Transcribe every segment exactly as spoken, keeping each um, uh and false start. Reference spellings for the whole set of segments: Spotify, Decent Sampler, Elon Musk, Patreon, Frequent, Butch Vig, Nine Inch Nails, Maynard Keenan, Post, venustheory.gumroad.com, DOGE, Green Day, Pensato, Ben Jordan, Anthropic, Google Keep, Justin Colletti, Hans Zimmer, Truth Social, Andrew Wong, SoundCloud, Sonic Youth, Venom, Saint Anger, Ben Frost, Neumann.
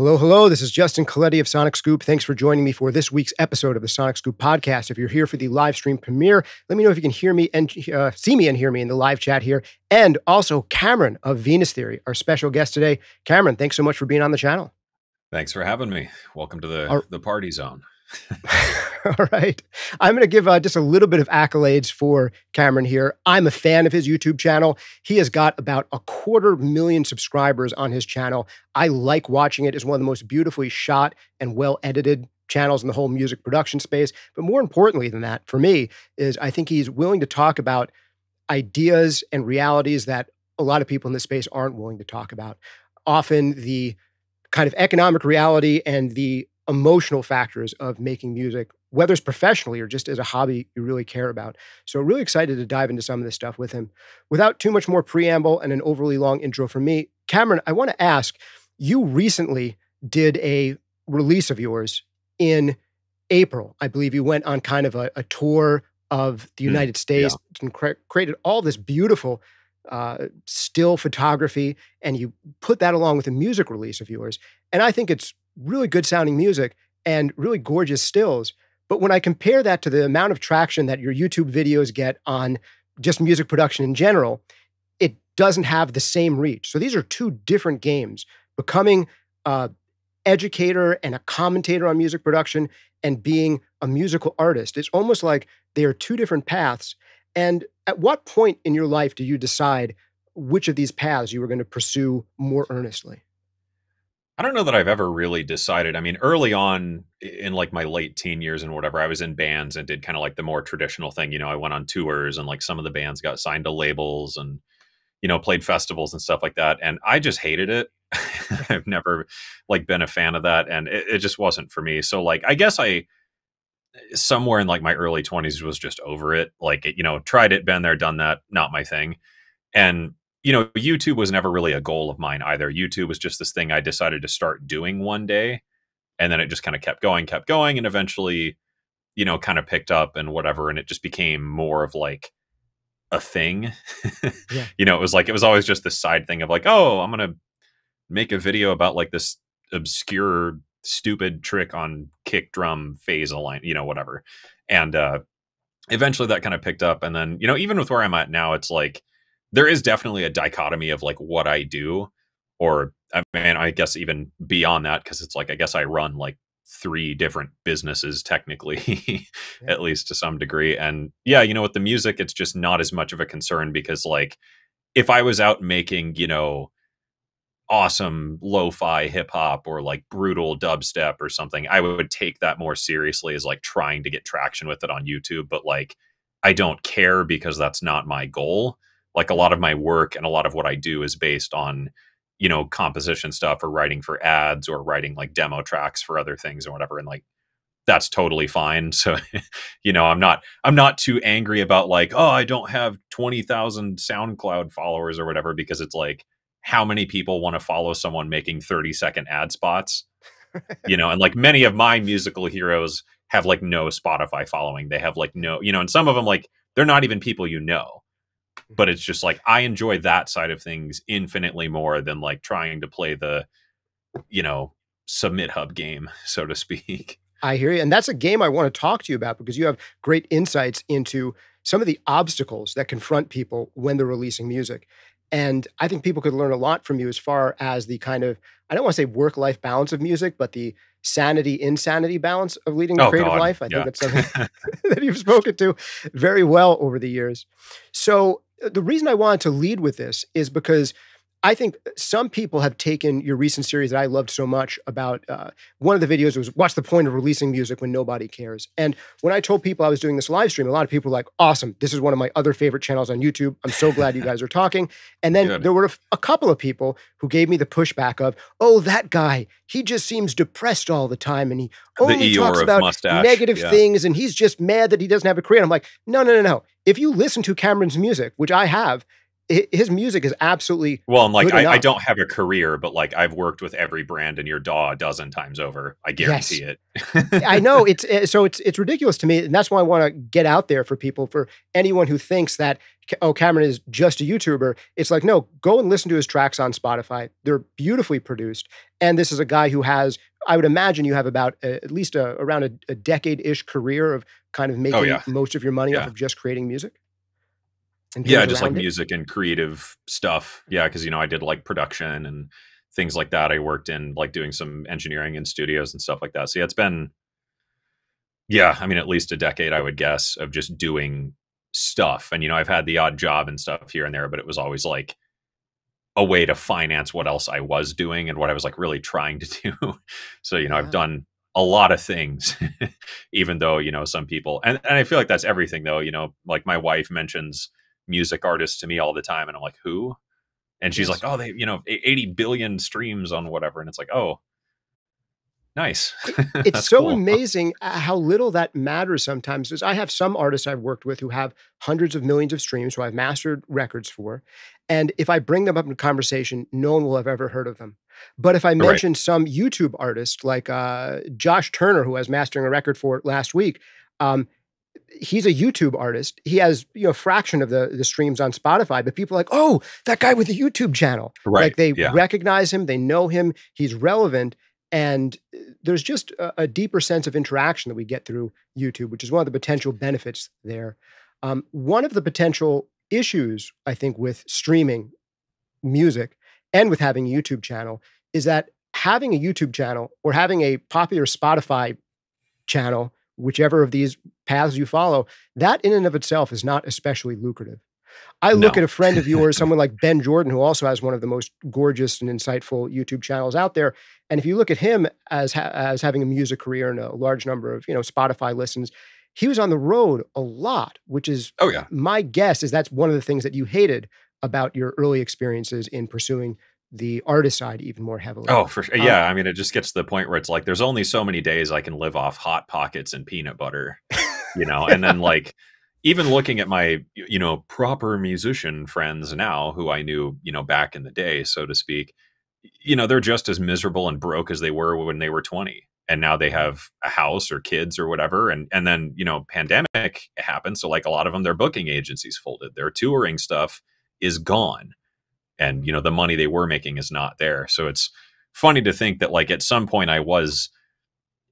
Hello, hello. This is Justin Colletti of Sonic Scoop. Thanks for joining me for this week's episode of the Sonic Scoop podcast. If you're here for the live stream premiere, let me know if you can hear me and uh, see me and hear me in the live chat here. And also Cameron of Venus Theory, our special guest today. Cameron, thanks so much for being on the channel. Thanks for having me. Welcome to the, our, the party zone. All right. I'm going to give uh, just a little bit of accolades for Cameron here. I'm a fan of his YouTube channel. He has got about a quarter million subscribers on his channel. I like watching it. It's one of the most beautifully shot and well-edited channels in the whole music production space. But more importantly than that, for me, is I think he's willing to talk about ideas and realities that a lot of people in this space aren't willing to talk about. Often the kind of economic reality and the emotional factors of making music, whether it's professionally or just as a hobby you really care about. So really excited to dive into some of this stuff with him. Without too much more preamble and an overly long intro from me, Cameron, I want to ask, you recently did a release of yours in April. I believe you went on kind of a, a tour of the United mm, States yeah. and cre created all this beautiful uh, still photography, and you put that along with a music release of yours. And I think it's really good sounding music and really gorgeous stills. But when I compare that to the amount of traction that your YouTube videos get on just music production in general, it doesn't have the same reach. So these are two different games, becoming an educator and a commentator on music production and being a musical artist. It's almost like they are two different paths. And at what point in your life do you decide which of these paths you were going to pursue more earnestly? I don't know that I've ever really decided. I mean, early on in like my late teen years and whatever, I was in bands and did kind of like the more traditional thing. You know, I went on tours and like some of the bands got signed to labels and, you know, played festivals and stuff like that. And I just hated it. I've never like been a fan of that. And it, it just wasn't for me. So like, I guess I somewhere in like my early twenties was just over it. Like, you know, tried it, been there, done that, not my thing. And you know, YouTube was never really a goal of mine either. YouTube was just this thing I decided to start doing one day. And then it just kind of kept going, kept going. And eventually, you know, kind of picked up and whatever. And it just became more of like a thing. Yeah. You know, it was like, it was always just this side thing of like, oh, I'm going to make a video about like this obscure, stupid trick on kick drum phase align, you know, whatever. And uh, eventually that kind of picked up. And then, you know, even with where I'm at now, it's like, there is definitely a dichotomy of like what I do, or I mean, I guess even beyond that, because it's like, I guess I run like three different businesses technically, yeah. At least to some degree. And yeah, you know, with the music, it's just not as much of a concern because like if I was out making, you know, awesome lo-fi hip hop or like brutal dubstep or something, I would take that more seriously as like trying to get traction with it on YouTube. But like, I don't care because that's not my goal. Like a lot of my work and a lot of what I do is based on, you know, composition stuff or writing for ads or writing like demo tracks for other things or whatever. And like, that's totally fine. So, you know, I'm not, I'm not too angry about like, oh, I don't have twenty thousand SoundCloud followers or whatever, because it's like, how many people want to follow someone making thirty second ad spots, you know? And like many of my musical heroes have like no Spotify following. They have like no, you know, and some of them, like they're not even people, you know. But it's just like, I enjoy that side of things infinitely more than like trying to play the, you know, submit hub game, so to speak. I hear you. And that's a game I want to talk to you about because you have great insights into some of the obstacles that confront people when they're releasing music. And I think people could learn a lot from you as far as the kind of, I don't want to say work-life balance of music, but the sanity, insanity balance of leading a oh, creative God. life. I yeah. think that's something that you've spoken to very well over the years. So the reason I wanted to lead with this is because I think some people have taken your recent series that I loved so much about, uh, one of the videos was what's the point of releasing music when nobody cares? And when I told people I was doing this live stream, a lot of people were like, awesome, this is one of my other favorite channels on YouTube. I'm so glad you guys are talking. And then Good. there were a, a couple of people who gave me the pushback of, oh, that guy, he just seems depressed all the time. And he only talks about mustache. negative yeah. things. And he's just mad that he doesn't have a career. And I'm like, no, no, no, no. If you listen to Cameron's music, which I have, his music is absolutely well. And like, I, I don't have a career, but like I've worked with every brand in your D A W a dozen times over. I guarantee yes. it. I know it's so it's it's ridiculous to me, and that's why I want to get out there for people, for anyone who thinks that, oh, Cameron is just a YouTuber. It's like, no, go and listen to his tracks on Spotify. They're beautifully produced, and this is a guy who has, I would imagine, you have about a, at least a, around a, a decade-ish career of kind of making oh, yeah. most of your money yeah. off of just creating music. Yeah, just like it. music and creative stuff. Yeah, because, you know, I did like production and things like that. I worked in like doing some engineering in studios and stuff like that. So yeah, it's been, yeah, I mean, at least a decade, I would guess, of just doing stuff. And, you know, I've had the odd job and stuff here and there, but it was always like a way to finance what else I was doing and what I was like really trying to do. So, you know, yeah. I've done a lot of things, even though, you know, some people, and, and I feel like that's everything though, you know, like my wife mentions music artists to me all the time, and I'm like, who? And she's yes. like, oh, they, you know, eighty billion streams on whatever, and it's like, oh, nice. It's so cool. amazing how little that matters sometimes. Because I have some artists I've worked with who have hundreds of millions of streams, who I've mastered records for, and if I bring them up in conversation, no one will have ever heard of them. But if I mention right. some YouTube artist like uh, Josh Turner, who I was mastering a record for last week, um, he's a YouTube artist. He has, you know, a fraction of the, the streams on Spotify, but people are like, oh, that guy with the YouTube channel. Right. Like they yeah. recognize him, they know him, he's relevant. And there's just a, a deeper sense of interaction that we get through YouTube, which is one of the potential benefits there. Um, one of the potential issues, I think, with streaming music and with having a YouTube channel is that having a YouTube channel or having a popular Spotify channel, whichever of these paths you follow, that in and of itself is not especially lucrative. I look no. at a friend of yours, someone like Ben Jordan, who also has one of the most gorgeous and insightful YouTube channels out there. And if you look at him as, ha as having a music career and a large number of, you know, Spotify listens, he was on the road a lot, which is, oh, yeah. my guess is that's one of the things that you hated about your early experiences in pursuing the artist side even more heavily. Oh, for sure. Yeah. Um, I mean, it just gets to the point where it's like, there's only so many days I can live off Hot Pockets and peanut butter, you know? And then like, even looking at my, you know, proper musician friends now who I knew, you know, back in the day, so to speak, you know, they're just as miserable and broke as they were when they were twenty. And now they have a house or kids or whatever. And, and then, you know, pandemic happened. So like a lot of them, their booking agencies folded, their touring stuff is gone. And, you know, the money they were making is not there. So it's funny to think that, like, at some point I was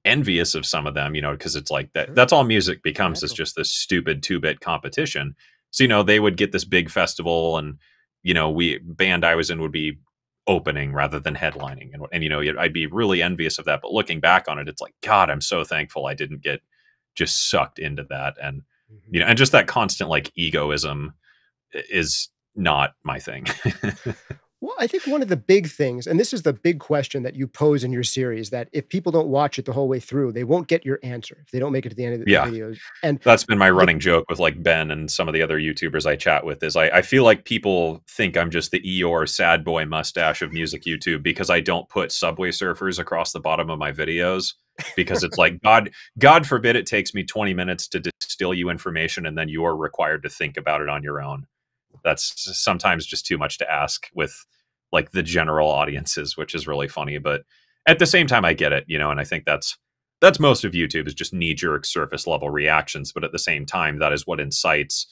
envious of some of them, you know, because it's like that. That's all music becomes, is just this stupid two-bit competition. So, you know, they would get this big festival and, you know, we band I was in would be opening rather than headlining. And, and you know, I'd be really envious of that. But looking back on it, it's like, God, I'm so thankful I didn't get just sucked into that. And, mm-hmm. you know, and just that constant, like, egoism is not my thing. Well, I think one of the big things, and this is the big question that you pose in your series, that if people don't watch it the whole way through, they won't get your answer if they don't make it to the end of the yeah. videos. And that's been my running joke with like Ben and some of the other YouTubers I chat with, is I, I feel like people think I'm just the Eeyore sad boy mustache of music YouTube because I don't put Subway Surfers across the bottom of my videos. Because it's like, God, God forbid it takes me twenty minutes to distill you information and then you are required to think about it on your own. That's sometimes just too much to ask with like the general audiences, which is really funny. But at the same time, I get it, you know, and I think that's that's most of YouTube is just knee jerk surface level reactions. But at the same time, that is what incites,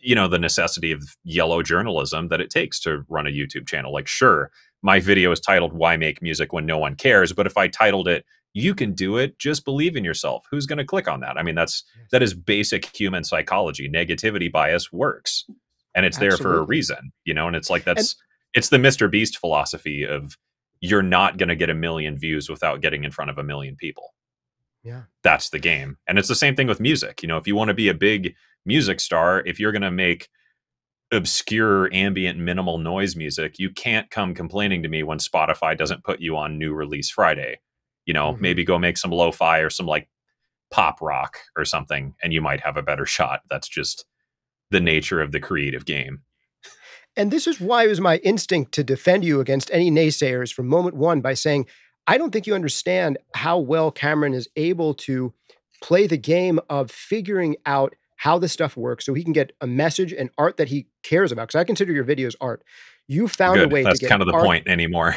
you know, the necessity of yellow journalism that it takes to run a YouTube channel. Like, sure, my video is titled Why Make Music When No One Cares. But if I titled it You Can Do It, Just Believe in Yourself, who's going to click on that? I mean, that's that is basic human psychology. Negativity bias works. And it's there Absolutely. For a reason, you know, and it's like that's and, it's the Mister Beast philosophy of you're not going to get a million views without getting in front of a million people. Yeah, that's the game. And it's the same thing with music. You know, if you want to be a big music star, if you're going to make obscure ambient minimal noise music, you can't come complaining to me when Spotify doesn't put you on New Release Friday. You know, mm-hmm. maybe go make some lo-fi or some like pop rock or something and you might have a better shot. That's just the nature of the creative game. And this is why it was my instinct to defend you against any naysayers from moment one by saying, I don't think you understand how well Cameron is able to play the game of figuring out how this stuff works so he can get a message and art that he cares about. Because I consider your videos art. You found Good. a way That's to get kind of the art. point anymore.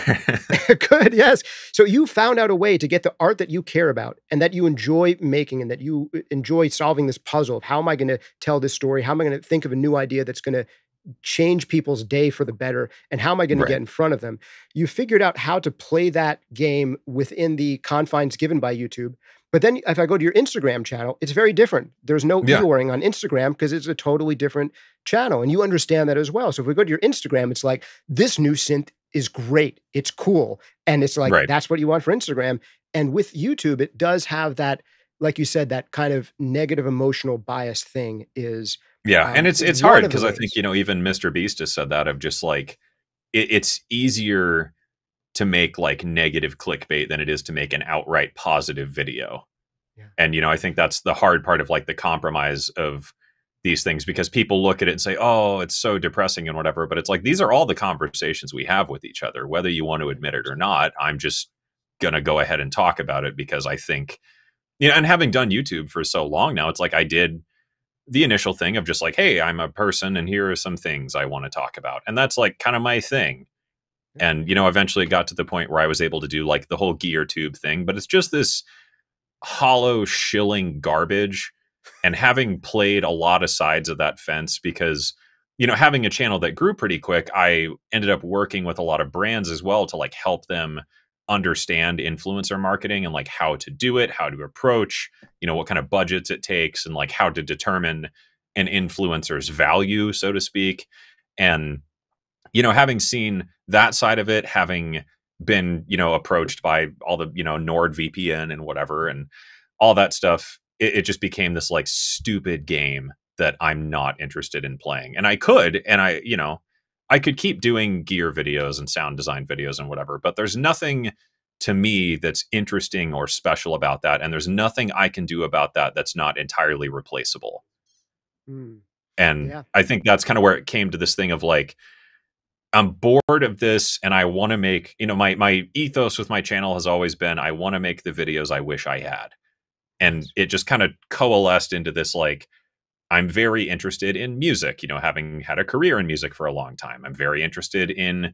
Good, yes. So you found out a way to get the art that you care about and that you enjoy making and that you enjoy solving this puzzle of how am I going to tell this story? How am I going to think of a new idea that's going to change people's day for the better, and how am I going right. to get in front of them? You figured out how to play that game within the confines given by YouTube. But then if I go to your Instagram channel, it's very different. There's no yeah. e-waring on Instagram because it's a totally different channel, and you understand that as well. So if we go to your Instagram, it's like, this new synth is great, it's cool, and it's like, right. that's what you want for Instagram. And with YouTube, it does have that, like you said, that kind of negative emotional bias thing is... Yeah, um, and it's it's hard because I think, you know, even Mister Beast has said that, of just like, it, it's easier to make like negative clickbait than it is to make an outright positive video. Yeah. And, you know, I think that's the hard part of like the compromise of these things, because people look at it and say, oh, it's so depressing and whatever. But it's like, these are all the conversations we have with each other, whether you want to admit it or not. I'm just going to go ahead and talk about it because I think, you know, and having done YouTube for so long now, it's like I did the initial thing of just like, hey, I'm a person and here are some things I want to talk about. And that's like kind of my thing. Yeah. And, you know, eventually it got to the point where I was able to do like the whole gear tube thing, but it's just this hollow shilling garbage. And having played a lot of sides of that fence, because, you know, having a channel that grew pretty quick, I ended up working with a lot of brands as well to like help them understand influencer marketing and like how to do it, how to approach, you know, what kind of budgets it takes and like how to determine an influencer's value, so to speak. And, you know, having seen that side of it, having been, you know, approached by all the, you know, Nord V P N and whatever and all that stuff, it, it just became this like stupid game that I'm not interested in playing. And I could, and I, you know, I could keep doing gear videos and sound design videos and whatever, but there's nothing to me that's interesting or special about that. And there's nothing I can do about that that's not entirely replaceable. Mm. And yeah. I think that's kind of where it came to this thing of like, I'm bored of this and I want to make, you know, my, my ethos with my channel has always been, I want to make the videos I wish I had. And it just kind of coalesced into this, like, I'm very interested in music, you know, having had a career in music for a long time. I'm very interested in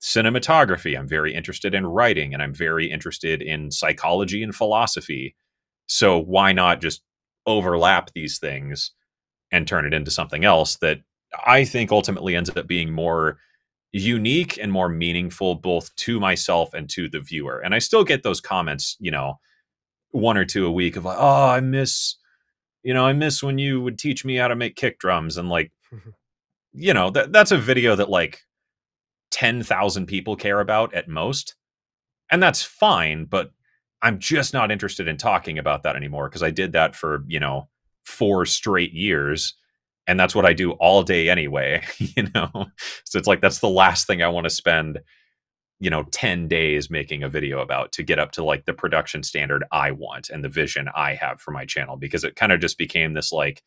cinematography. I'm very interested in writing, and I'm very interested in psychology and philosophy. So why not just overlap these things and turn it into something else that I think ultimately ends up being more unique and more meaningful, both to myself and to the viewer. And I still get those comments, you know, one or two a week of like, oh, I miss... You know, I miss when you would teach me how to make kick drums. And like, you know, that that's a video that like ten thousand people care about at most. And that's fine, but I'm just not interested in talking about that anymore because I did that for, you know, four straight years. And that's what I do all day anyway, you know? So it's like, that's the last thing I want to spend, you know, ten days making a video about to get up to like the production standard I want and the vision I have for my channel, because it kind of just became this like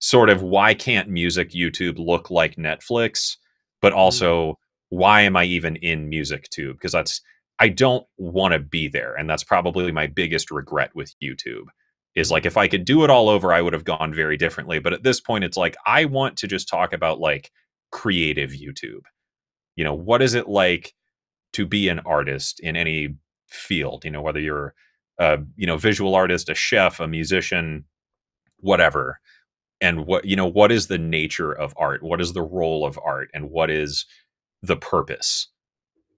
sort of, why can't music YouTube look like Netflix? But also, why am I even in music tube? Because that's, I don't want to be there. And that's probably my biggest regret with YouTube is like, if I could do it all over, I would have gone very differently. But at this point, it's like, I want to just talk about like creative YouTube. You know, what is it like to be an artist in any field, you know, whether you're a, you know, visual artist, a chef, a musician, whatever. And what, you know, what is the nature of art? What is the role of art? And what is the purpose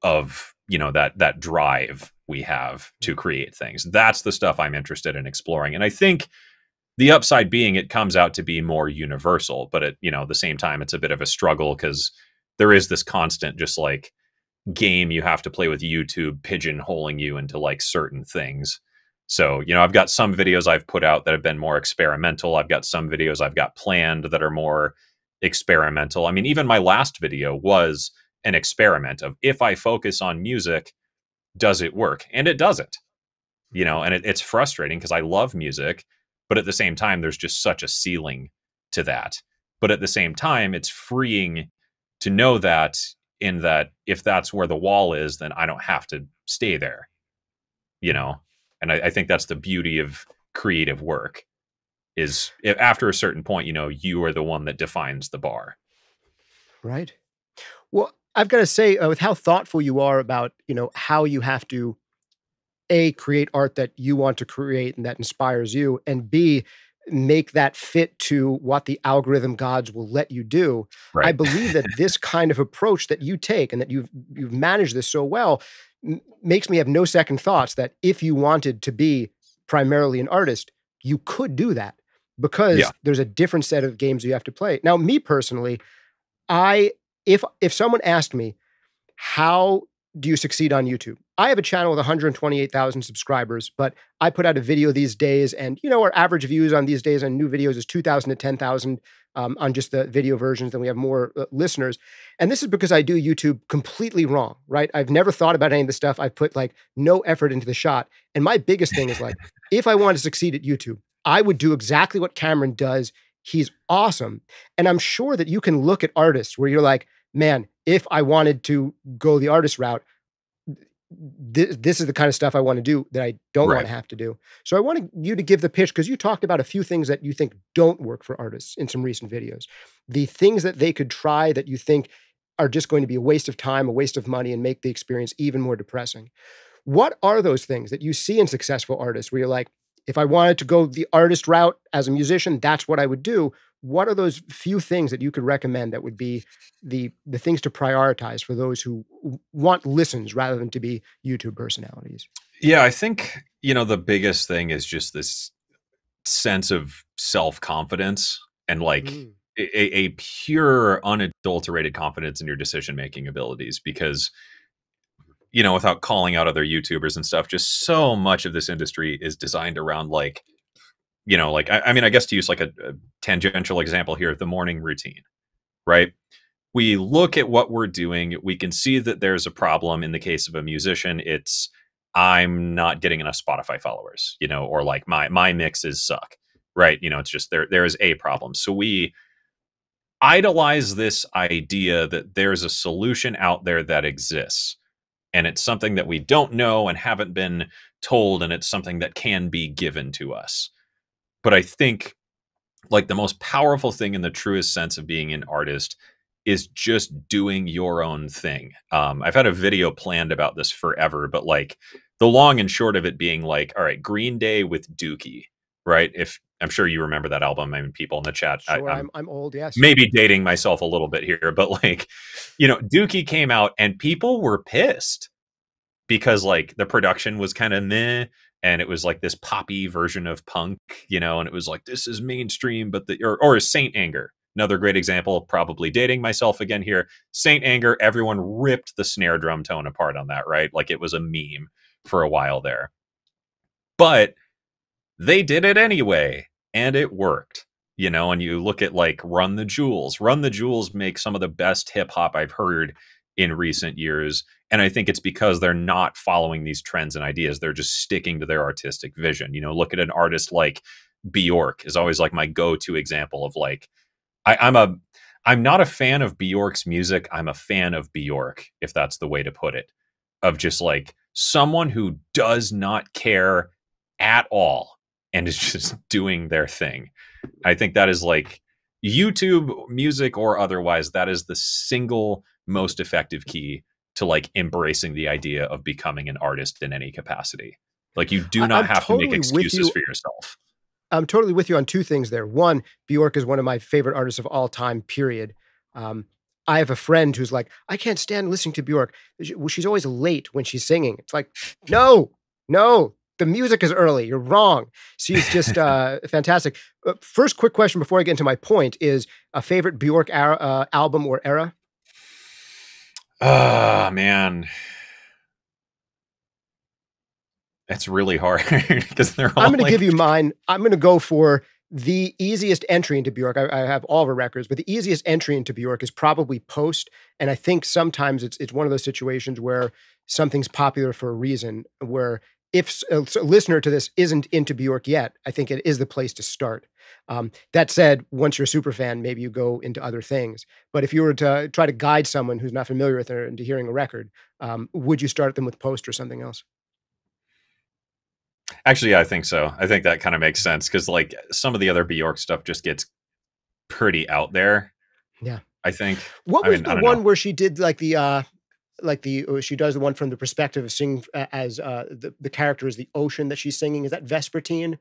of, you know, that, that drive we have to create things? That's the stuff I'm interested in exploring. And I think the upside being it comes out to be more universal, but at, you know, the same time, it's a bit of a struggle because there is this constant just like, game you have to play with YouTube pigeonholing you into like certain things. So, you know, I've got some videos I've put out that have been more experimental. I've got some videos I've got planned that are more experimental. I mean, even my last video was an experiment of, if I focus on music, does it work? And it doesn't, you know, and it, it's frustrating because I love music, but at the same time, there's just such a ceiling to that. But at the same time, it's freeing to know that, in that if that's where the wall is, then I don't have to stay there, you know? And I, I think that's the beauty of creative work is after a certain point, you know, you are the one that defines the bar. Right. Well, I've got to say, uh, with how thoughtful you are about, you know, how you have to, A, create art that you want to create and that inspires you, and B, make that fit to what the algorithm gods will let you do. Right. I believe that this kind of approach that you take and that you've, you've managed this so well m makes me have no second thoughts that if you wanted to be primarily an artist, you could do that, because yeah. there's a different set of games you have to play. Now, me personally, I if if someone asked me, how do you succeed on YouTube? I have a channel with one hundred twenty-eight thousand subscribers, but I put out a video these days, and you know, our average views on these days on new videos is two thousand to ten thousand um, on just the video versions. Then we have more uh, listeners. And this is because I do YouTube completely wrong, right? I've never thought about any of this stuff. I've put like no effort into the shot. And my biggest thing is like, if I want to succeed at YouTube, I would do exactly what Cameron does. He's awesome. And I'm sure that you can look at artists where you're like, man, if I wanted to go the artist route, This, this is the kind of stuff I want to do that I don't right. want to have to do. So I wanted you to give the pitch, because you talked about a few things that you think don't work for artists in some recent videos. The things that they could try that you think are just going to be a waste of time, a waste of money, and make the experience even more depressing. What are those things that you see in successful artists where you're like, if I wanted to go the artist route as a musician, that's what I would do? What are those few things that you could recommend that would be the, the things to prioritize for those who want listens rather than to be YouTube personalities? Yeah, I think, you know, the biggest thing is just this sense of self-confidence and like mm. a, a pure, unadulterated confidence in your decision-making abilities. Because, you know, without calling out other YouTubers and stuff, just so much of this industry is designed around like, you know, like, I, I mean, I guess to use like a, a tangential example here, the morning routine, right? We look at what we're doing. We can see that there's a problem. In the case of a musician, it's, I'm not getting enough Spotify followers, you know, or like my, my mixes suck, right? You know, it's just there, there is a problem. So we idolize this idea that there's a solution out there that exists. And it's something that we don't know and haven't been told. And it's something that can be given to us. But I think like the most powerful thing in the truest sense of being an artist is just doing your own thing. Um, I've had a video planned about this forever, but like the long and short of it being like, all right, Green Day with Dookie, right? If I'm sure you remember that album. I mean, people in the chat, sure, I, I'm, I'm, I'm old, yes. Maybe dating myself a little bit here, but like, you know, Dookie came out and people were pissed because like the production was kind of meh. And it was like this poppy version of punk, you know, and it was like, this is mainstream, but the, or, or Saint Anger, another great example, probably dating myself again here. Saint Anger, everyone ripped the snare drum tone apart on that, right? Like it was a meme for a while there, but they did it anyway and it worked, you know. And you look at like Run the Jewels. Run the Jewels make some of the best hip hop I've heard in recent years. And I think it's because they're not following these trends and ideas. They're just sticking to their artistic vision. You know, look at an artist like Bjork is always like my go-to example of like, I, I'm a, I'm not a fan of Bjork's music. I'm a fan of Bjork, if that's the way to put it, of just like someone who does not care at all and is just doing their thing. I think that is like YouTube music or otherwise, that is the single most effective key to like embracing the idea of becoming an artist in any capacity. Like you do not I'm have totally to make excuses you. for yourself. I'm totally with you on two things there. One, Bjork is one of my favorite artists of all time, period. Um, I have a friend who's like, I can't stand listening to Bjork. She's always late when she's singing. It's like, no, no, the music is early. You're wrong. She's just uh, fantastic. Uh, first quick question before I get into my point is a favorite Bjork era, uh, album or era? Ah, oh, man, that's really hard because they're all I'm going like... to give you mine. I'm going to go for the easiest entry into Bjork. I, I have all of her records, but the easiest entry into Bjork is probably Post. And I think sometimes it's, it's one of those situations where something's popular for a reason, where if a listener to this isn't into Bjork yet, I think it is the place to start. Um, that said, once you're a super fan, maybe you go into other things. But if you were to try to guide someone who's not familiar with her into hearing a record, um, would you start them with Post or something else? Actually, yeah, I think so. I think that kind of makes sense because like some of the other Bjork stuff just gets pretty out there. Yeah, I think. What was I mean, the one know. where she did like the uh, like the she does the one from the perspective of singing as uh, the the character is the ocean that she's singing? Is that Vespertine?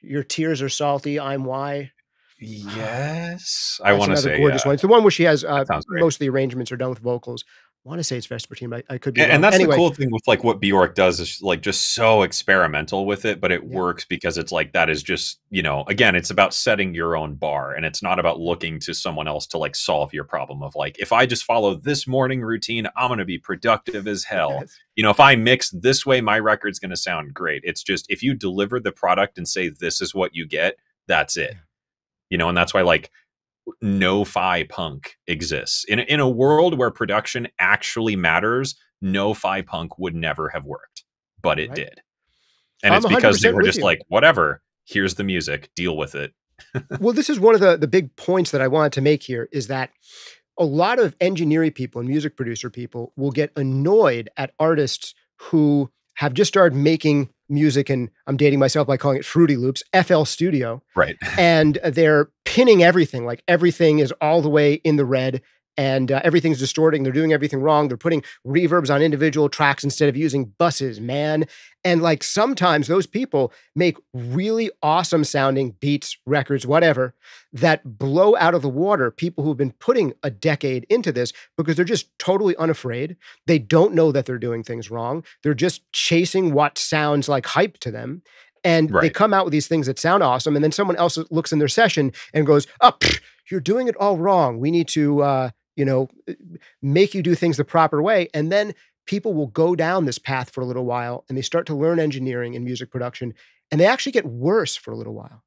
Your tears are salty. I'm why. Yes, I want to say gorgeous yeah. one. It's the one where she has uh, most of the arrangements are done with vocals. I want to say it's Vespertine, but I could be. And, and that's anyway. the cool thing with like what Bjork does is like just so experimental with it, but it yeah. works because it's like that is just, you know, again, it's about setting your own bar and it's not about looking to someone else to like solve your problem of like, if I just follow this morning routine, I'm going to be productive as hell. Yes. You know, if I mix this way, my record's going to sound great. It's just if you deliver the product and say this is what you get, that's it. Yeah. You know, and that's why like no-fi punk exists. In, in a world where production actually matters, no-fi punk would never have worked, but it right. did. And I'm it's because they were just you. like, whatever, here's the music, deal with it. Well, this is one of the, the big points that I wanted to make here is that a lot of engineering people and music producer people will get annoyed at artists who have just started making music, and I'm dating myself by calling it Fruity Loops, F L Studio. Right. And they're pinning everything, like everything is all the way in the red and uh, everything's distorting. They're doing everything wrong. They're putting reverbs on individual tracks instead of using buses, man. And like sometimes those people make really awesome sounding beats, records, whatever, that blow out of the water people who've been putting a decade into this because they're just totally unafraid. They don't know that they're doing things wrong. They're just chasing what sounds like hype to them. And right. they come out with these things that sound awesome. And then someone else looks in their session and goes, oh, pff, you're doing it all wrong. We need to, uh, you know, make you do things the proper way. And then people will go down this path for a little while and they start to learn engineering and music production, and they actually get worse for a little while.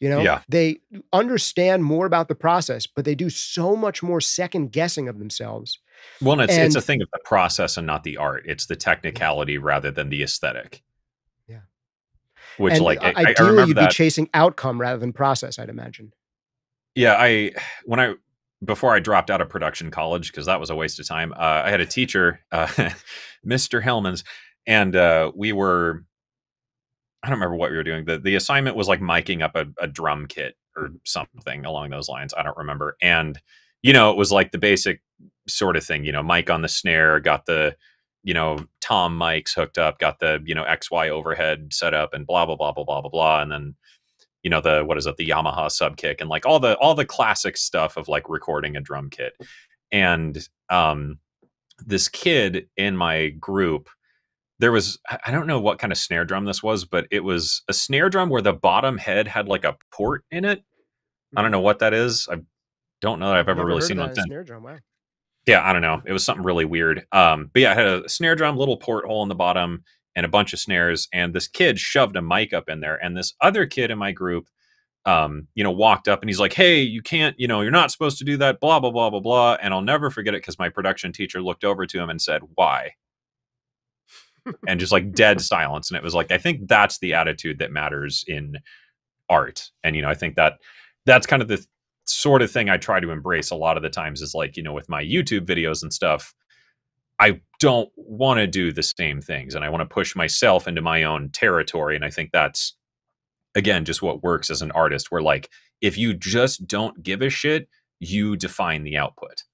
You know, yeah. they understand more about the process, but they do so much more second guessing of themselves. Well, and it's, and, it's a thing of the process and not the art. It's the technicality yeah. rather than the aesthetic. Yeah. Which and like, I, I, I remember you'd that. be chasing outcome rather than process, I'd imagine. Yeah. I, when I, before I dropped out of production college, because that was a waste of time, uh, I had a teacher, uh, Mister Hellman's, and uh, we were, I don't remember what we were doing. The, the assignment was like miking up a, a drum kit or something along those lines. I don't remember. And, you know, it was like the basic sort of thing, you know, mic on the snare, got the, you know, tom mics hooked up, got the, you know, X Y overhead set up and blah, blah, blah, blah, blah, blah, blah. And then, you know, the, what is it, the Yamaha sub kick and like all the, all the classic stuff of like recording a drum kit. And, um, this kid in my group, there was, I don't know what kind of snare drum this was, but it was a snare drum where the bottom head had like a port in it. I don't know what that is. I don't know that I've ever Never really seen that snare drum. Wow. Yeah. I don't know. It was something really weird. Um, but yeah, I had a snare drum, little port hole in the bottom, and a bunch of snares, and this kid shoved a mic up in there. And this other kid in my group, um, you know, walked up and he's like, hey, you can't, you know, you're not supposed to do that, blah, blah, blah, blah, blah. And I'll never forget it because my production teacher looked over to him and said, why? And just like dead silence. And it was like, I think that's the attitude that matters in art. And, you know, I think that that's kind of the sort of thing I try to embrace a lot of the times is like, you know, with my YouTube videos and stuff, I don't want to do the same things and I want to push myself into my own territory. And I think that's, again, just what works as an artist, where like, if you just don't give a shit, you define the output.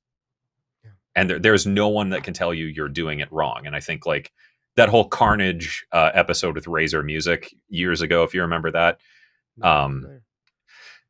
Yeah. And there, there's no one that can tell you you're doing it wrong. And I think like that whole Carnage uh, episode with Razor Music years ago, if you remember that, um,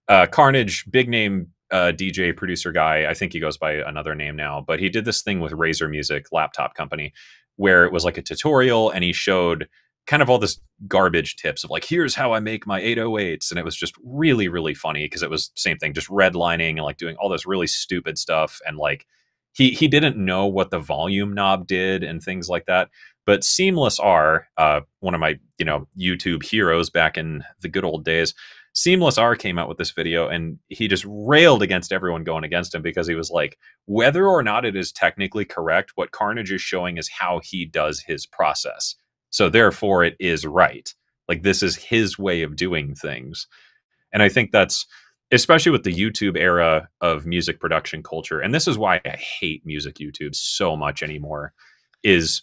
uh, Carnage, big name, Uh, D J producer guy, I think he goes by another name now, but he did this thing with Razor Music laptop company where it was like a tutorial and he showed kind of all this garbage tips of like, here's how I make my eight oh eights. And it was just really, really funny because it was same thing, just redlining and like doing all this really stupid stuff. And like, he, he didn't know what the volume knob did and things like that. But Seamless R, uh, one of my, you know, YouTube heroes back in the good old days, Seamless R came out with this video and he just railed against everyone going against him because he was like, whether or not it is technically correct, what Carnage is showing is how he does his process. So therefore it is right. Like this is his way of doing things. And I think that's, especially with the YouTube era of music production culture, and this is why I hate music YouTube so much anymore, is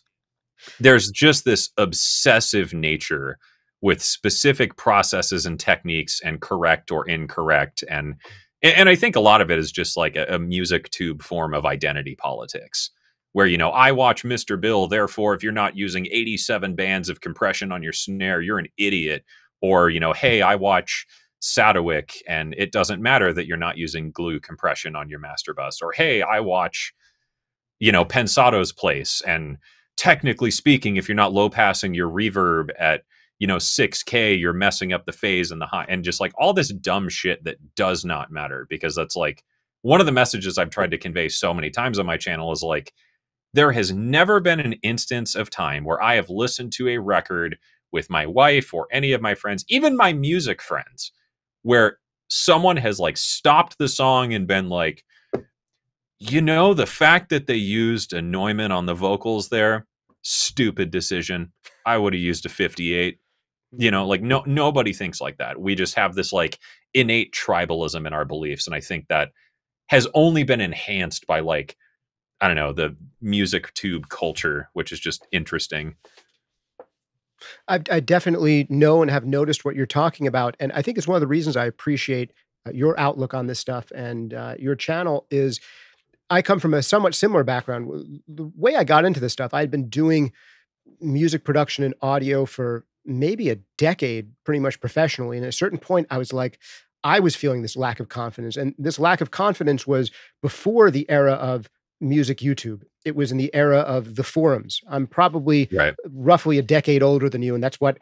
there's just this obsessive nature with specific processes and techniques and correct or incorrect. And, and I think a lot of it is just like a, a music tube form of identity politics where, you know, I watch Mister Bill, therefore, if you're not using eighty-seven bands of compression on your snare, you're an idiot. Or, you know, hey, I watch Satowick and it doesn't matter that you're not using glue compression on your master bus. Or, hey, I watch, you know, Pensato's Place, and technically speaking, if you're not low passing your reverb at, you know, six K, you're messing up the phase and the high, and just like all this dumb shit that does not matter. Because that's like one of the messages I've tried to convey so many times on my channel is like, there has never been an instance of time where I have listened to a record with my wife or any of my friends, even my music friends, where someone has like stopped the song and been like, you know, the fact that they used a Neumann on the vocals there, stupid decision. I would have used a fifty-eight. You know, like no nobody thinks like that. We just have this like innate tribalism in our beliefs. And I think that has only been enhanced by like, I don't know, the music tube culture, which is just interesting. I, I definitely know and have noticed what you're talking about. And I think it's one of the reasons I appreciate uh, your outlook on this stuff and uh, your channel is... I come from a somewhat similar background. The way I got into this stuff, I had been doing music production and audio for maybe a decade, pretty much professionally. And at a certain point, I was like, I was feeling this lack of confidence. And this lack of confidence was before the era of music YouTube. It was in the era of the forums. I'm probably right. roughly a decade older than you, and that's what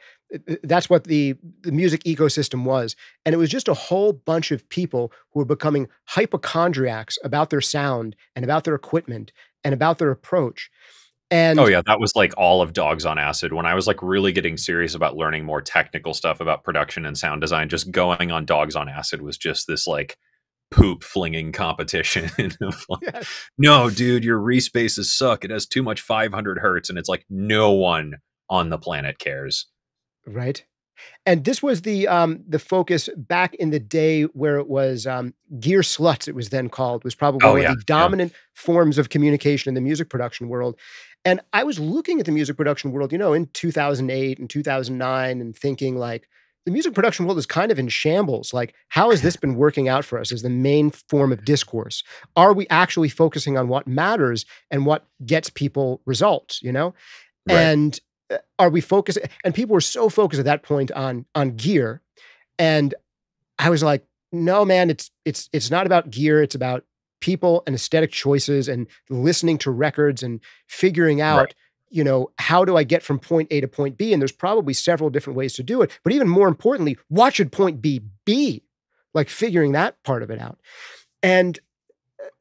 that's what the, the music ecosystem was. And it was just a whole bunch of people who were becoming hypochondriacs about their sound and about their equipment and about their approach. And oh yeah, that was like all of Dogs on Acid. When I was like really getting serious about learning more technical stuff about production and sound design, just going on Dogs on Acid was just this like poop flinging competition. Like, yes. No, dude, your respaces suck. It has too much five hundred hertz. And it's like, no one on the planet cares. Right. And this was the, um, the focus back in the day where it was, um, gear sluts, it was then called, was probably oh, one yeah. of the dominant yeah. forms of communication in the music production world. And I was looking at the music production world, you know, in two thousand eight and two thousand nine and thinking like, the music production world is kind of in shambles. Like, how has this been working out for us as the main form of discourse? Are we actually focusing on what matters and what gets people results, you know? Right. And are we focusing? And people were so focused at that point on, on gear. And I was like, no, man, it's, it's, it's not about gear. It's about people and aesthetic choices and listening to records and figuring out right. you know, how do I get from point A to point B? And there's probably several different ways to do it. But even more importantly, what should point B be? Like figuring that part of it out. And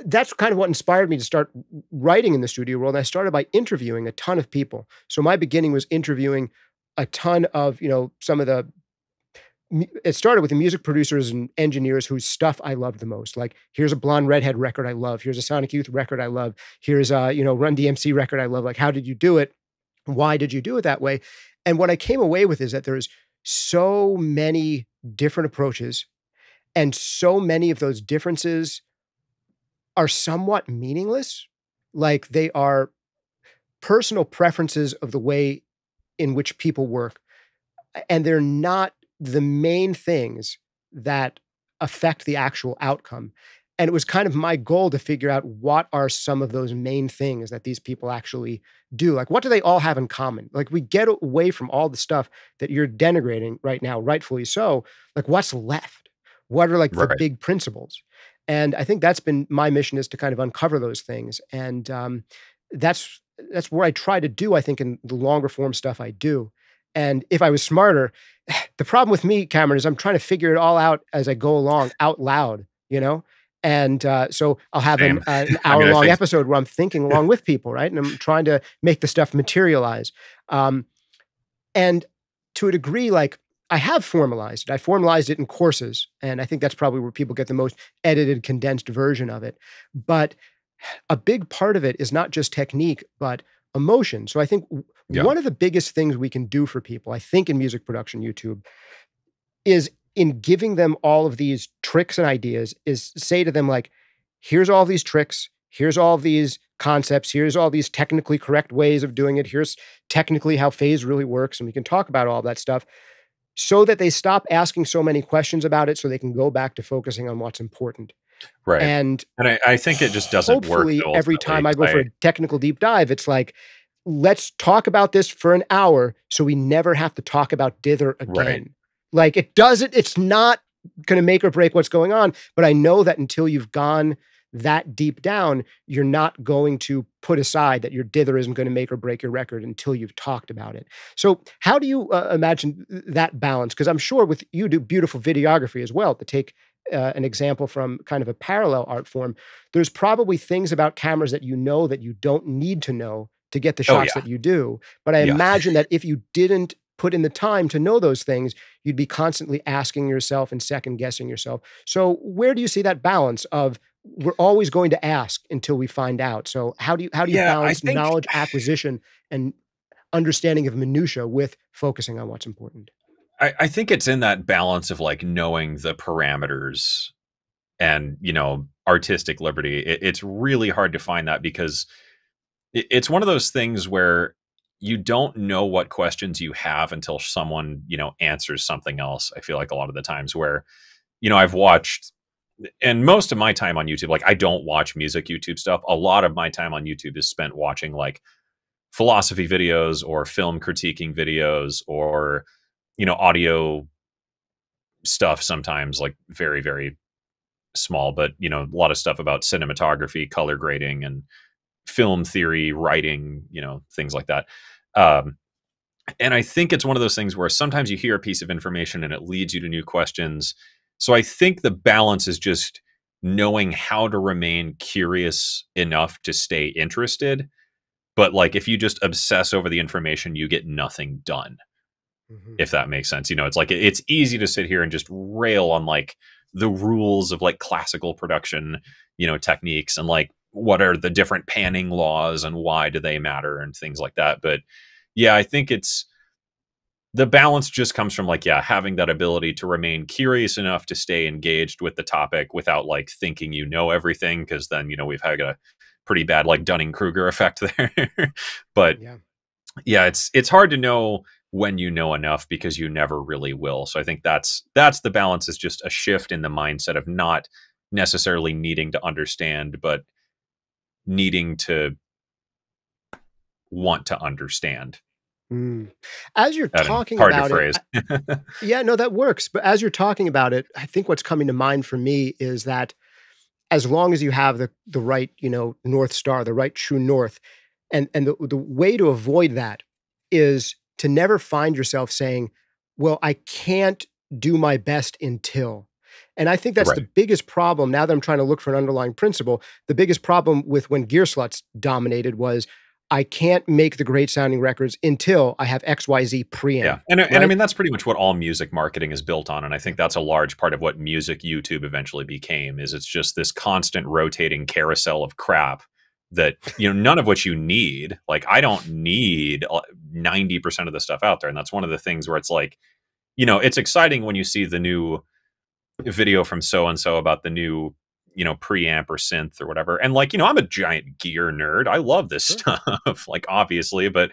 that's kind of what inspired me to start writing in the studio world. And I started by interviewing a ton of people. So my beginning was interviewing a ton of, you know, some of the, it started with the music producers and engineers whose stuff I loved the most. Like, here's a Blonde Redhead record I love. Here's a Sonic Youth record I love. Here's a, you know, Run D M C record I love. Like, how did you do it? Why did you do it that way? And what I came away with is that there's so many different approaches, and so many of those differences are somewhat meaningless. Like, they are personal preferences of the way in which people work, and they're not the main things that affect the actual outcome. And it was kind of my goal to figure out what are some of those main things that these people actually do. Like, what do they all have in common? Like, we get away from all the stuff that you're denigrating right now, rightfully so. Like, what's left? What are like right. the big principles? And I think that's been my mission, is to kind of uncover those things. And um, that's, that's where I try to do, I think, in the longer form stuff I do. And if I was smarter, the problem with me, Cameron, is I'm trying to figure it all out as I go along out loud, you know? And uh, so I'll have an, uh, an hour long episode where I'm thinking along with people, right? And I'm trying to make the stuff materialize. Um, and to a degree, like, I have formalized it. I formalized it in courses. And I think that's probably where people get the most edited, condensed version of it. But a big part of it is not just technique, but emotion. So I think yeah. one of the biggest things we can do for people, I think, in music production YouTube, is in giving them all of these tricks and ideas, is say to them, like, here's all these tricks, here's all these concepts, here's all these technically correct ways of doing it, here's technically how phase really works, and we can talk about all that stuff. so that they stop asking so many questions about it so they can go back to focusing on what's important. Right. And, and I, I think it just doesn't hopefully work. Every time I go I, for a technical deep dive, it's like, let's talk about this for an hour so we never have to talk about dither again. Right. Like it doesn't, it's not going to make or break what's going on. But I know that until you've gone that deep down, you're not going to put aside that your dither isn't going to make or break your record until you've talked about it. So how do you uh, imagine that balance? Because I'm sure with you do beautiful videography as well, to take uh, an example from kind of a parallel art form, there's probably things about cameras that you know that you don't need to know to get the shots oh, yeah. that you do. But I yeah. imagine that if you didn't put in the time to know those things, you'd be constantly asking yourself and second guessing yourself. So where do you see that balance of we're always going to ask until we find out? So how do you, how do you yeah, balance think, knowledge acquisition and understanding of minutia with focusing on what's important? I, I think it's in that balance of like knowing the parameters and, you know, artistic liberty. It, it's really hard to find that because it, it's one of those things where you don't know what questions you have until someone, you know, answers something else. I feel like a lot of the times where, you know, I've watched, and most of my time on YouTube, like I don't watch music YouTube stuff. A lot of my time on YouTube is spent watching like philosophy videos or film critiquing videos or, you know, audio stuff sometimes, like very, very small, but, you know, a lot of stuff about cinematography, color grading, and film theory, writing, you know, things like that. Um, and I think it's one of those things where sometimes you hear a piece of information and it leads you to new questions. So I think the balance is just knowing how to remain curious enough to stay interested. But like, if you just obsess over the information, you get nothing done. Mm-hmm. If that makes sense. You know, it's like, it's easy to sit here and just rail on like the rules of like classical production, you know, techniques and like, what are the different panning laws and why do they matter and things like that. But yeah, I think it's the balance just comes from like, yeah, having that ability to remain curious enough to stay engaged with the topic without like thinking, you know, everything. Cause then, you know, we've had a pretty bad, like Dunning-Kruger effect there, but yeah. yeah, it's, it's hard to know when you know enough because you never really will. So I think that's, that's the balance is just a shift in the mindset of not necessarily needing to understand, but needing to want to understand. Mm. As you're that talking hard about to phrase. it, I, yeah, no, that works. But as you're talking about it, I think what's coming to mind for me is that as long as you have the, the right, you know, North Star, the right true North, and, and the, the way to avoid that is to never find yourself saying, well, I can't do my best until. And I think that's right. the biggest problem. Now that I'm trying to look for an underlying principle, the biggest problem with when Gear Sluts dominated was I can't make the great sounding records until I have X Y Z preamp. Yeah. And, right? and I mean, that's pretty much what all music marketing is built on. And I think that's a large part of what music YouTube eventually became is it's just this constant rotating carousel of crap that, you know, none of which you need. Like I don't need ninety percent of the stuff out there. And that's one of the things where it's like, you know, it's exciting when you see the new video from so-and-so about the new, you know, preamp or synth or whatever. And like, you know, I'm a giant gear nerd. I love this sure. stuff, like obviously, but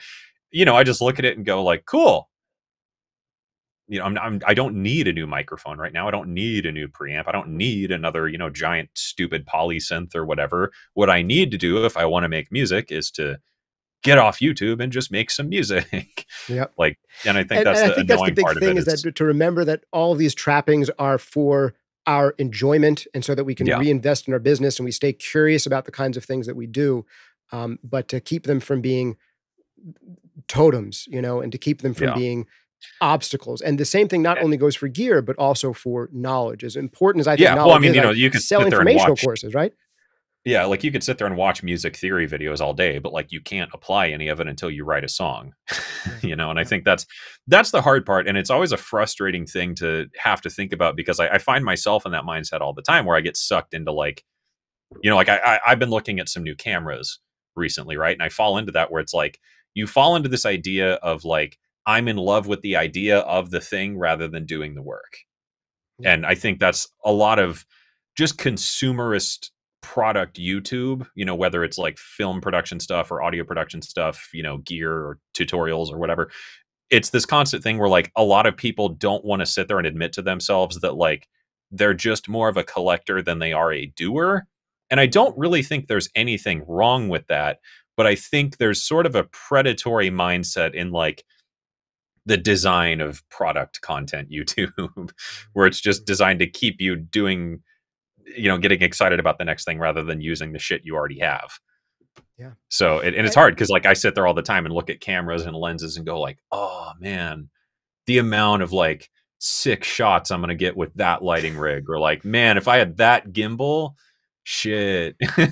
you know, I just look at it and go like, cool. You know, I'm, I'm, I don't need a new microphone right now. I don't need a new preamp. I don't need another, you know, giant stupid poly synth or whatever. What I need to do if I want to make music is to get off YouTube and just make some music. Yep. Like, and I think and, that's and the I think annoying that's the big part thing of it. Is that to remember that all these trappings are for our enjoyment and so that we can yeah. reinvest in our business and we stay curious about the kinds of things that we do, um, but to keep them from being totems, you know, and to keep them from yeah. being obstacles. And the same thing not only goes for gear, but also for knowledge. As important as I think yeah. knowledge well, I mean, is, you know, like, you can sell informational courses, right? Yeah, like you could sit there and watch music theory videos all day, but like you can't apply any of it until you write a song, you know? And I think that's, that's the hard part. And it's always a frustrating thing to have to think about because I, I find myself in that mindset all the time where I get sucked into like, you know, like I, I, I've been looking at some new cameras recently, right? And I fall into that where it's like, you fall into this idea of like, I'm in love with the idea of the thing rather than doing the work. And I think that's a lot of just consumerist product YouTube, you know, whether it's like film production stuff or audio production stuff, you know, gear or tutorials or whatever. it's this constant thing where like a lot of people don't want to sit there and admit to themselves that like they're just more of a collector than they are a doer. And I don't really think there's anything wrong with that, but I think there's sort of a predatory mindset in like the design of product content YouTube where it's just designed to keep you doing, you know, getting excited about the next thing rather than using the shit you already have. Yeah. So, it, and it's hard because like I sit there all the time and look at cameras and lenses and go like, oh man, the amount of like sick shots I'm going to get with that lighting rig, or like, man, if I had that gimbal, shit. and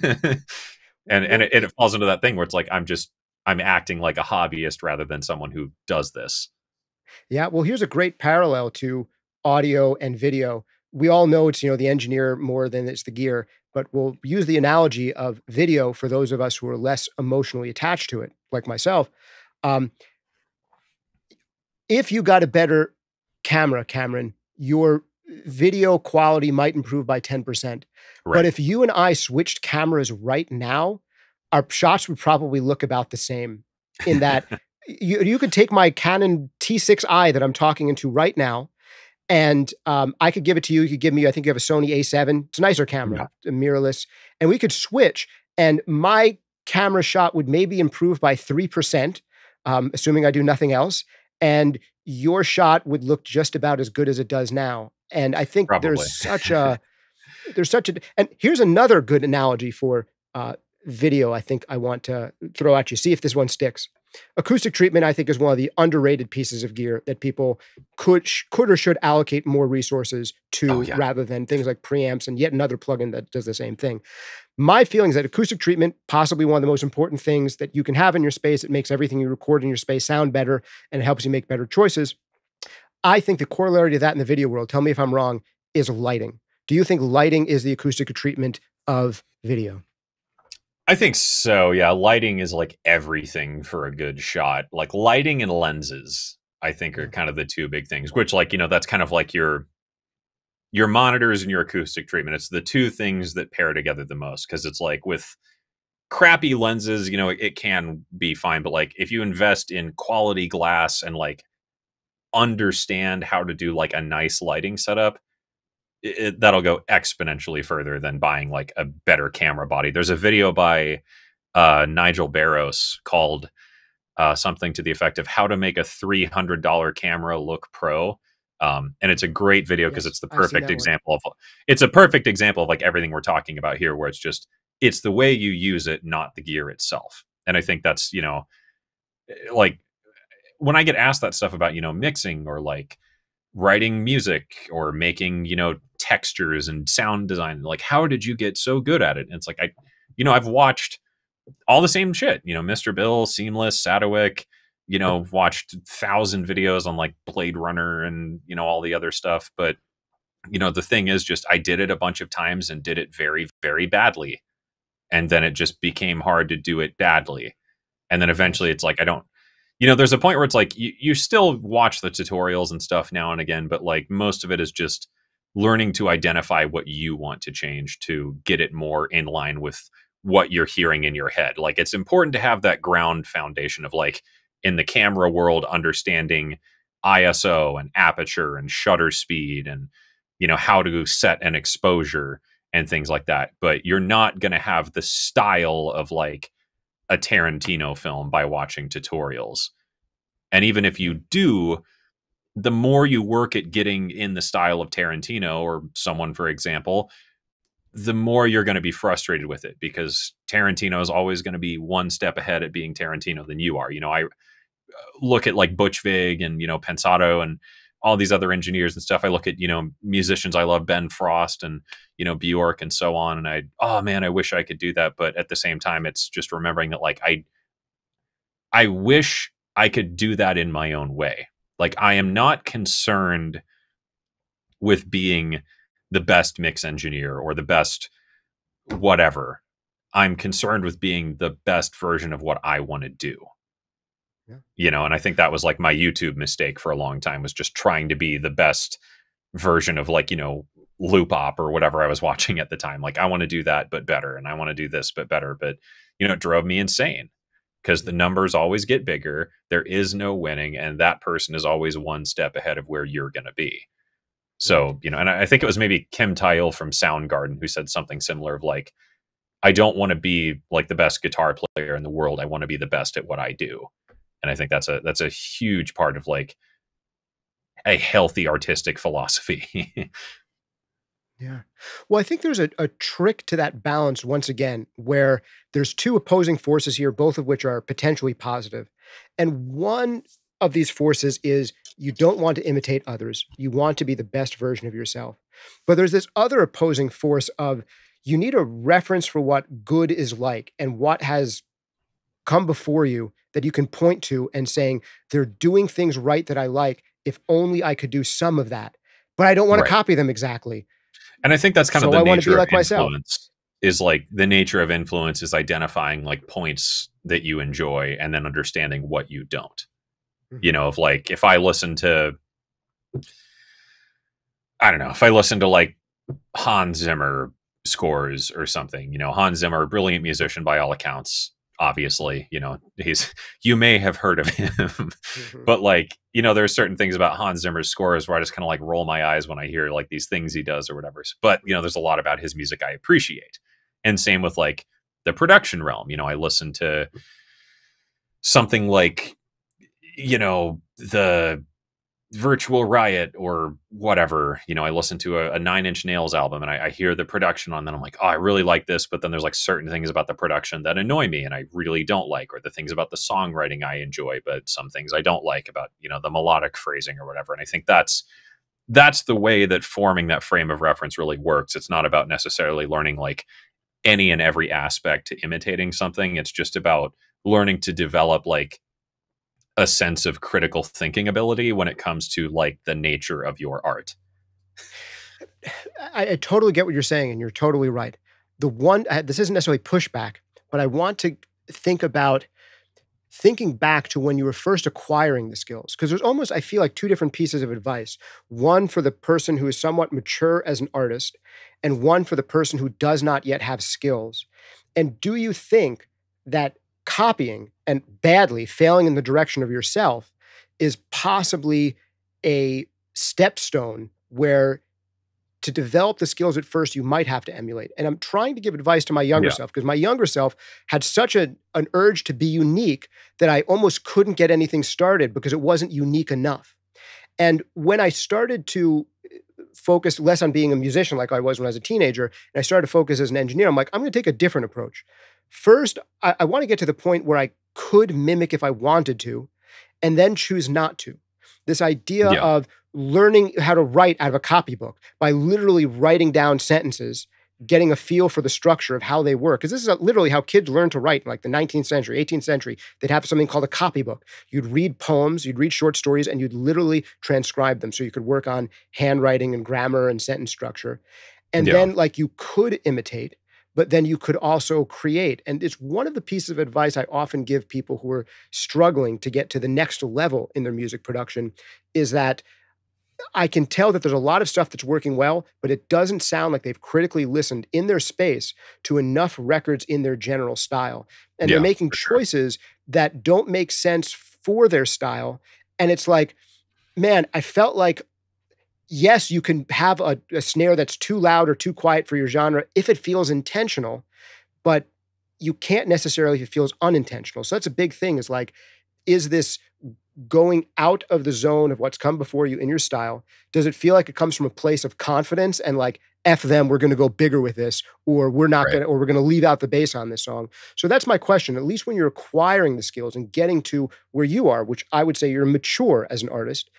and it, it falls into that thing where it's like, I'm just, I'm acting like a hobbyist rather than someone who does this. Yeah. Well, here's a great parallel to audio and video. We all know it's, you know, the engineer more than it's the gear, but we'll use the analogy of video for those of us who are less emotionally attached to it, like myself. Um, if you got a better camera, Cameron, your video quality might improve by ten percent. Right. But if you and I switched cameras right now, our shots would probably look about the same in that you, you could take my Canon T six I that I'm talking into right now, and um, I could give it to you. You could give me, I think you have a Sony A seven. It's a nicer camera, yeah. Mirrorless. And we could switch. And my camera shot would maybe improve by three percent, um, assuming I do nothing else. And your shot would look just about as good as it does now. And I think Probably. there's such a, there's such a, and here's another good analogy for uh, video I think I want to throw at you. See if this one sticks. Acoustic treatment, I think, is one of the underrated pieces of gear that people could sh could or should allocate more resources to, oh, yeah. rather than things like preamps and yet another plugin that does the same thing. My feeling is that acoustic treatment, possibly one of the most important things that you can have in your space. It makes everything you record in your space sound better, and it helps you make better choices. I think the corollary to that in the video world, tell me if I'm wrong, is lighting. Do you think lighting is the acoustic treatment of video? I think so. Yeah. Lighting is like everything for a good shot. Like lighting and lenses, I think, are kind of the two big things, which like, you know, that's kind of like your, your monitors and your acoustic treatment. It's the two things that pair together the most. 'Cause it's like with crappy lenses, you know, it, it can be fine, but like if you invest in quality glass and like understand how to do like a nice lighting setup, It, that'll go exponentially further than buying like a better camera body. There's a video by uh, Nigel Barros called uh, something to the effect of how to make a three hundred dollar camera look pro. Um, and it's a great video because yes, it's the perfect example of, it's a perfect example of like everything we're talking about here, where it's just, it's the way you use it, not the gear itself. And I think that's, you know, like when I get asked that stuff about, you know, mixing or like writing music or making, you know, textures and sound design, like how did you get so good at it? And it's like, I, you know, I've watched all the same shit, you know, Mister Bill, Seamless, Satowick, you know, watched thousand videos on like Blade Runner and, you know, all the other stuff. But, you know, the thing is just, I did it a bunch of times and did it very, very badly. And then it just became hard to do it badly. And then eventually it's like, I don't, you know, there's a point where it's like, you, you still watch the tutorials and stuff now and again, but like most of it is just learning to identify what you want to change to get it more in line with what you're hearing in your head. Like it's important to have that ground foundation of like in the camera world, understanding I S O and aperture and shutter speed and, you know, how to set an exposure and things like that. But you're not going to have the style of like a Tarantino film by watching tutorials. And even if you do, the more you work at getting in the style of Tarantino or someone, for example, the more you're going to be frustrated with it, because Tarantino is always going to be one step ahead at being Tarantino than you are. You know, I look at like Butch Vig and, you know, Pensato and all these other engineers and stuff. I look at, you know, musicians. I love Ben Frost and, you know, Bjork and so on. And I, oh man, I wish I could do that. But at the same time, it's just remembering that like, I, I wish I could do that in my own way. Like I am not concerned with being the best mix engineer or the best whatever. I'm concerned with being the best version of what I want to do. You know, and I think that was like my YouTube mistake for a long time, was just trying to be the best version of like, you know, Loop Op or whatever I was watching at the time. Like, I want to do that, but better. And I want to do this, but better. But, you know, it drove me insane. because the numbers always get bigger. There is no winning, and that person is always one step ahead of where you're going to be. So, you know, and I think it was maybe Kim Thiel from Soundgarden who said something similar of like, I don't want to be like the best guitar player in the world. I want to be the best at what I do. And I think that's a, that's a huge part of like a healthy artistic philosophy. Yeah. Well, I think there's a, a trick to that balance once again, where there's two opposing forces here, both of which are potentially positive. And one of these forces is you don't want to imitate others. You want to be the best version of yourself. But there's this other opposing force of you need a reference for what good is like and what has come before you that you can point to and saying, they're doing things right that I like. If only I could do some of that, but I don't want right. to copy them exactly. And I think that's kind so of the I nature like of influence myself. Is like the nature of influence is identifying like points that you enjoy and then understanding what you don't, mm-hmm. you know, of like, if I listen to, I don't know, if I listen to like Hans Zimmer scores or something, you know, Hans Zimmer, brilliant musician by all accounts, obviously, you know, he's, you may have heard of him, mm-hmm. but like, you know, there are certain things about Hans Zimmer's scores where I just kind of like roll my eyes when I hear like these things he does or whatever. But, you know, there's a lot about his music I appreciate. And same with like the production realm. You know, I listen to something like, you know, the Virtual Riot or whatever, you know, I listen to a, a Nine Inch Nails album and I, I hear the production on, then I'm like, oh, I really like this. But then there's like certain things about the production that annoy me and I really don't like, or the things about the songwriting I enjoy, but some things I don't like about, you know, the melodic phrasing or whatever. And I think that's, that's the way that forming that frame of reference really works. It's not about necessarily learning like any and every aspect to imitating something. It's just about learning to develop like a sense of critical thinking ability when it comes to like the nature of your art. I, I totally get what you're saying, and you're totally right. The one, I, this isn't necessarily pushback, but I want to think about thinking back to when you were first acquiring the skills, because there's almost, I feel like, two different pieces of advice. One for the person who is somewhat mature as an artist, and one for the person who does not yet have skills. And do you think that copying and badly failing in the direction of yourself is possibly a stepstone where to develop the skills at first, you might have to emulate? And I'm trying to give advice to my younger yeah. self, because my younger self had such a, an urge to be unique that I almost couldn't get anything started because it wasn't unique enough. And when I started to focus less on being a musician like I was when I was a teenager, and I started to focus as an engineer, I'm like, I'm going to take a different approach. First, I, I want to get to the point where I could mimic if I wanted to, and then choose not to. This idea yeah. of learning how to write out of a copybook by literally writing down sentences, getting a feel for the structure of how they work. Because this is literally how kids learn to write in like the nineteenth century, eighteenth century. They'd have something called a copybook. You'd read poems, you'd read short stories, and you'd literally transcribe them so you could work on handwriting and grammar and sentence structure. And yeah. then like you could imitate, but then you could also create. And it's one of the pieces of advice I often give people who are struggling to get to the next level in their music production is that I can tell that there's a lot of stuff that's working well, but it doesn't sound like they've critically listened in their space to enough records in their general style. And yeah, they're making choices sure. that don't make sense for their style. And it's like, man, I felt like, yes, you can have a, a snare that's too loud or too quiet for your genre if it feels intentional, but you can't necessarily if it feels unintentional. So that's a big thing is like, is this going out of the zone of what's come before you in your style? Does it feel like it comes from a place of confidence and like, F them, we're going to go bigger with this, or we're not right. going to, or we're going to leave out the bass on this song. So that's my question. At least when you're acquiring the skills and getting to where you are, which I would say you're mature as an artist,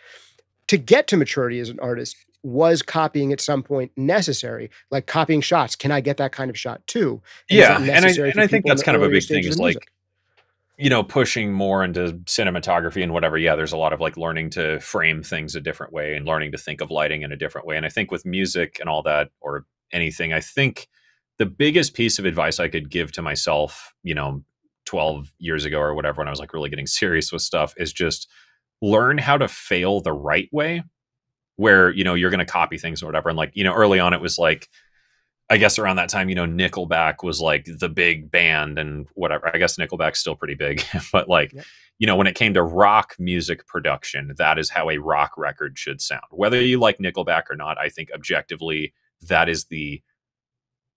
to get to maturity as an artist, was copying at some point necessary? Like copying shots, can I get that kind of shot too? And yeah, and I, and I think that's kind of a big thing is like, music? you know, pushing more into cinematography and whatever. Yeah, there's a lot of like learning to frame things a different way and learning to think of lighting in a different way. And I think with music and all that or anything, I think the biggest piece of advice I could give to myself, you know, twelve years ago or whatever, when I was like really getting serious with stuff is just, learn how to fail the right way where, you know, you're going to copy things or whatever. And like, you know, early on it was like, I guess around that time, you know, Nickelback was like the big band and whatever. I guess Nickelback's still pretty big, but like, yep. you know, when it came to rock music production, that is how a rock record should sound. Whether you like Nickelback or not, I think objectively that is the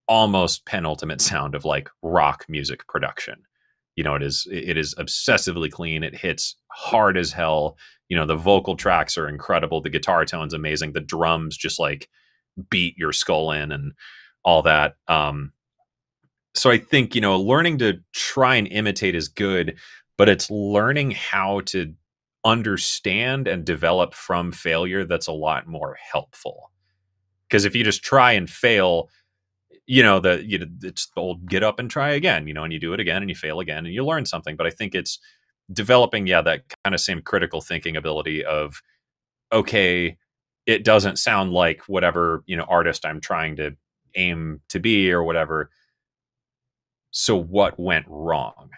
almost penultimate sound of like rock music production. You know, it is, it is obsessively clean. It hits hard as hell. You know, the vocal tracks are incredible. The guitar tone's amazing. The drums just like beat your skull in and all that. Um, so I think, you know, learning to try and imitate is good, but it's learning how to understand and develop from failure. That's a lot more helpful. Because if you just try and fail, you know, the, you know, it's the old get up and try again, you know, and you do it again and you fail again and you learn something. But I think it's developing, yeah, that kind of same critical thinking ability of, okay, it doesn't sound like whatever, you know, artist I'm trying to aim to be or whatever. So what went wrong?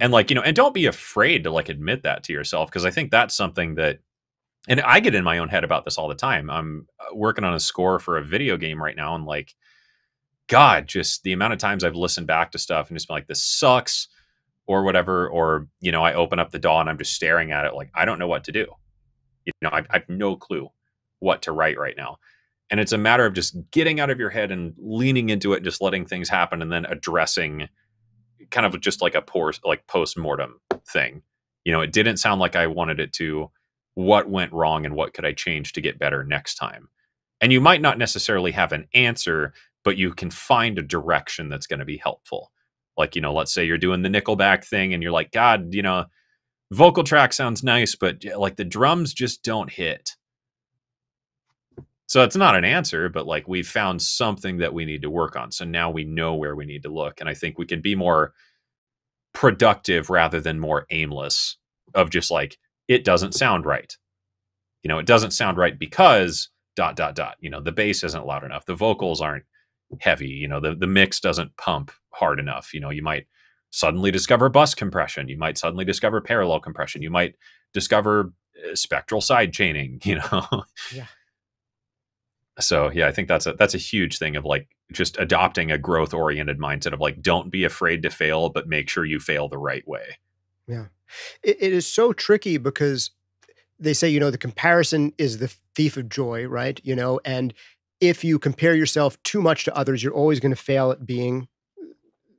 And like, you know, and don't be afraid to like admit that to yourself. Cause I think that's something that, and I get in my own head about this all the time. I'm working on a score for a video game right now. And like, God, just the amount of times I've listened back to stuff and just been like, this sucks or whatever. Or, you know, I open up the D A W and I'm just staring at it. Like, I don't know what to do. You know, I, I have no clue what to write right now. And it's a matter of just getting out of your head and leaning into it, and just letting things happen and then addressing kind of just like a poor, like post-mortem thing. You know, it didn't sound like I wanted it to. What went wrong and what could I change to get better next time? And you might not necessarily have an answer, but you can find a direction that's going to be helpful. Like, you know, let's say you're doing the Nickelback thing and you're like, God, you know, vocal track sounds nice, but like the drums just don't hit. So it's not an answer, but like we've found something that we need to work on. So now we know where we need to look. And I think we can be more productive rather than more aimless of just like, it doesn't sound right. You know, it doesn't sound right because dot, dot, dot, you know, the bass isn't loud enough. The vocals aren't heavy, you know, the, the mix doesn't pump hard enough. You know, you might suddenly discover bus compression. You might suddenly discover parallel compression. You might discover uh, spectral side chaining, you know? Yeah. So yeah, I think that's a, that's a huge thing of like just adopting a growth oriented mindset of like, don't be afraid to fail, but make sure you fail the right way. Yeah. It, it is so tricky because they say, you know, the comparison is the thief of joy, right? You know, and if you compare yourself too much to others, you're always going to fail at being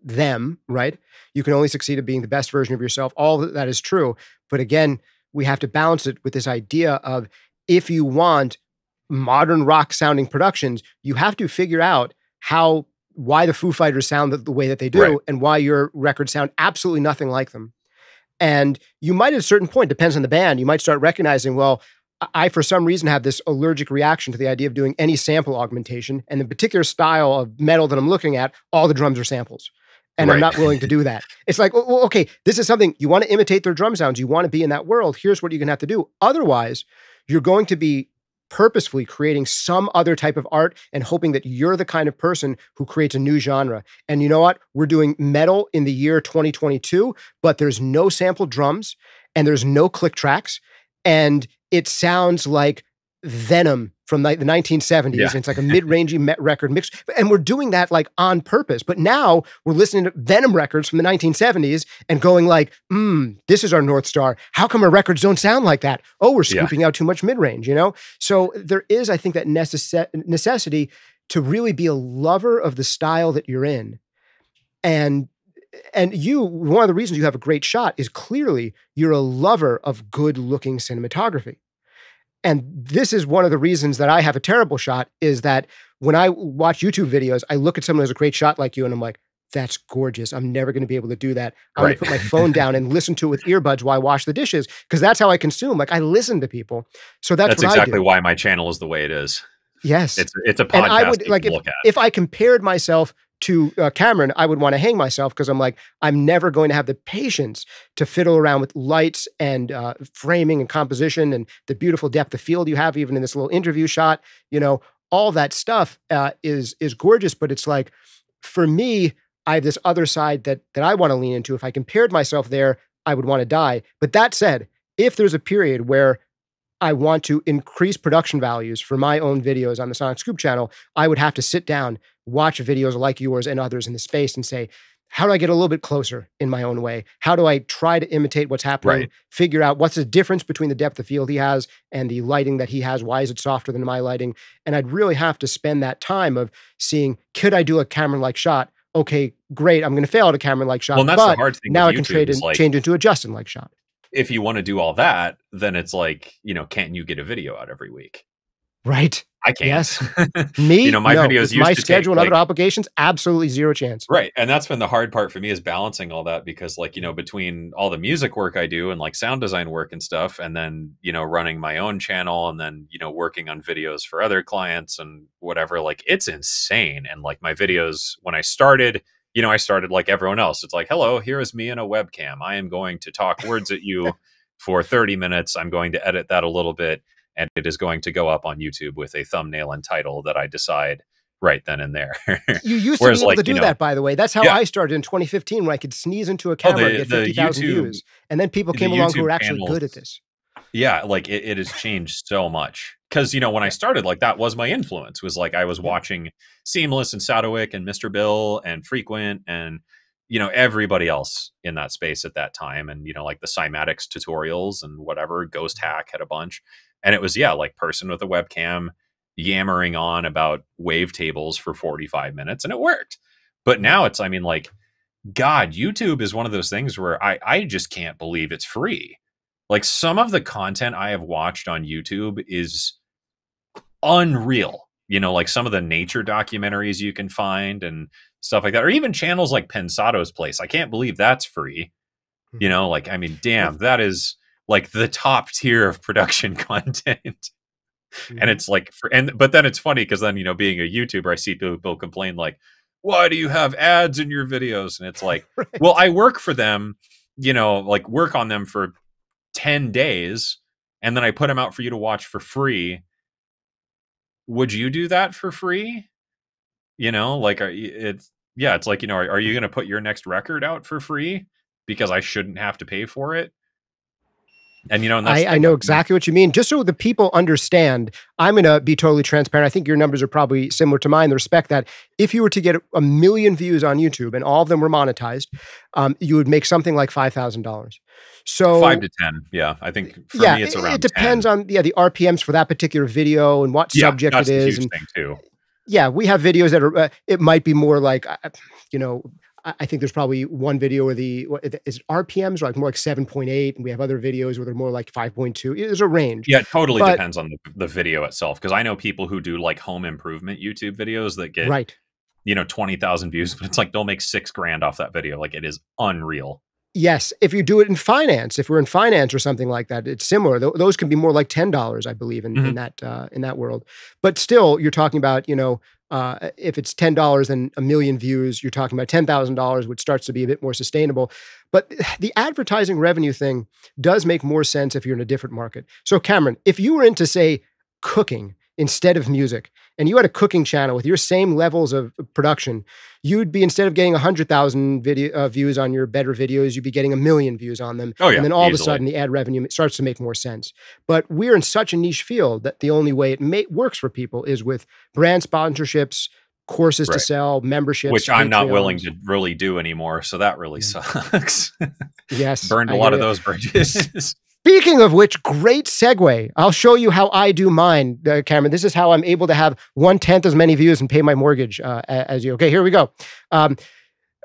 them, right? You can only succeed at being the best version of yourself. All that is true. But again, we have to balance it with this idea of if you want modern rock sounding productions, you have to figure out how, why the Foo Fighters sound the, the way that they do, right, and why your records sound absolutely nothing like them. And you might at a certain point, depends on the band, you might start recognizing, well, I, for some reason, have this allergic reaction to the idea of doing any sample augmentation. And the particular style of metal that I'm looking at, all the drums are samples. And right. I'm not willing to do that. It's like, well, okay, this is something, you want to imitate their drum sounds. You want to be in that world. Here's what you're going to have to do. Otherwise, you're going to be purposefully creating some other type of art and hoping that you're the kind of person who creates a new genre. And you know what? We're doing metal in the year twenty twenty-two, but there's no sample drums and there's no click tracks. And it sounds like Venom from like the nineteen seventies. Yeah. And it's like a mid-rangey record mix. And we're doing that like on purpose. But now we're listening to Venom records from the nineteen seventies and going like, hmm, this is our North Star. How come our records don't sound like that? Oh, we're scooping yeah. out too much mid-range, you know? So there is, I think, that necess necessity to really be a lover of the style that you're in. And And you, one of the reasons you have a great shot is clearly you're a lover of good-looking cinematography. And this is one of the reasons that I have a terrible shot is that when I watch YouTube videos, I look at someone who has a great shot like you and I'm like, that's gorgeous. I'm never going to be able to do that. I'm right. going to put my phone down and listen to it with earbuds while I wash the dishes because that's how I consume. Like I listen to people. So that's, that's what exactly I do. Why my channel is the way it is. Yes. It's, it's a podcast. And I would, like, if, if I compared myself to uh, Cameron, I would want to hang myself because I'm like, I'm never going to have the patience to fiddle around with lights and uh, framing and composition and the beautiful depth of field you have, even in this little interview shot, you know, all that stuff uh, is is gorgeous. But it's like, for me, I have this other side that, that I want to lean into. If I compared myself there, I would want to die. But that said, if there's a period where I want to increase production values for my own videos on the Sonic Scoop channel, I would have to sit down, watch videos like yours and others in the space and say, how do I get a little bit closer in my own way? How do I try to imitate what's happening? Right. Figure out what's the difference between the depth of field he has and the lighting that he has. Why is it softer than my lighting? And I'd really have to spend that time of seeing, could I do a Cameron-like shot? Okay, great. I'm going to fail at a Cameron-like shot. Well, that's but the hard thing. Now I can trade in, like, change into a Justin-like shot. If you want to do all that, then it's like, you know, can't you get a video out every week? Right. I can't. Yes. Me? You know, my no, videos used my to schedule take, and like, other obligations, absolutely zero chance. Right. And that's been the hard part for me, is balancing all that, because, like, you know, between all the music work I do and like sound design work and stuff, and then, you know, running my own channel and then, you know, working on videos for other clients and whatever, like, it's insane. And like my videos, when I started, you know, I started like everyone else. It's like, hello, here is me and a webcam. I am going to talk words at you for thirty minutes. I'm going to edit that a little bit. And it is going to go up on YouTube with a thumbnail and title that I decide right then and there. You used Whereas, to be able like, to do you know, that, by the way. That's how yeah. I started in twenty fifteen, when I could sneeze into a camera oh, the, and get fifty thousand views. And then people came the along YouTube who were actually channels, good at this. Yeah, like it, it has changed so much. Because, you know, when I started, like, that was my influence, was like I was watching Seamless and Satowick and Mister Bill and Frequent and, you know, everybody else in that space at that time. And, you know, like the Cymatics tutorials and whatever, Ghost Hack had a bunch. And it was, yeah, like person with a webcam yammering on about wavetables for forty-five minutes, and it worked. But now it's, I mean, like, God, YouTube is one of those things where I, I just can't believe it's free. Like, some of the content I have watched on YouTube is unreal. You know, like some of the nature documentaries you can find and stuff like that, or even channels like Pensato's Place. I can't believe that's free. You know, like, I mean, damn, that is like the top tier of production content. And it's like, for, and but then it's funny, because then, you know, being a YouTuber, I see people complain like, why do you have ads in your videos? And it's like, right. Well, I work for them, you know, like work on them for ten days. And then I put them out for you to watch for free. Would you do that for free? You know, like, are, it's, yeah, it's like, you know, are, are you going to put your next record out for free because I shouldn't have to pay for it? And, you know, and that's I, I know exactly what you mean. Just so the people understand, I'm going to be totally transparent. I think your numbers are probably similar to mine in the respect that if you were to get a million views on YouTube and all of them were monetized, um, you would make something like five thousand dollars. So five to ten. Yeah. I think for yeah, me, it's around it depends ten. On yeah, the R P Ms for that particular video and what yeah, subject it is. And, thing too. Yeah. We have videos that are, uh, it might be more like, uh, you know, I think there's probably one video where the is it R P Ms are like more like seven point eight, and we have other videos where they're more like five point two. There's a range. Yeah, it totally but, depends on the, the video itself. Because I know people who do like home improvement YouTube videos that get right, you know, twenty thousand views, but it's like they'll make six grand off that video. Like, it is unreal. Yes, if you do it in finance, if we're in finance or something like that, it's similar. Th those can be more like ten dollars, I believe, in, mm-hmm. in that uh, in that world. But still, you're talking about, you know. Uh, if it's ten dollars and a million views, you're talking about ten thousand dollars, which starts to be a bit more sustainable. But the advertising revenue thing does make more sense if you're in a different market. So Cameron, if you were into, say, cooking instead of music, and you had a cooking channel with your same levels of production, you'd be, instead of getting one hundred thousand video, uh, views on your better videos, you'd be getting a million views on them. Oh, yeah, and then all easily. Of a sudden, the ad revenue starts to make more sense. But we're in such a niche field that the only way it may, works for people is with brand sponsorships, courses right. to sell, memberships. Which I'm Patreons. Not willing to really do anymore, so that really yeah. sucks. Yes. Burned a I lot of it. Those bridges. Speaking of which, great segue. I'll show you how I do mine, uh, Cameron. This is how I'm able to have one-tenth as many views and pay my mortgage uh, as you. Okay, here we go. Um,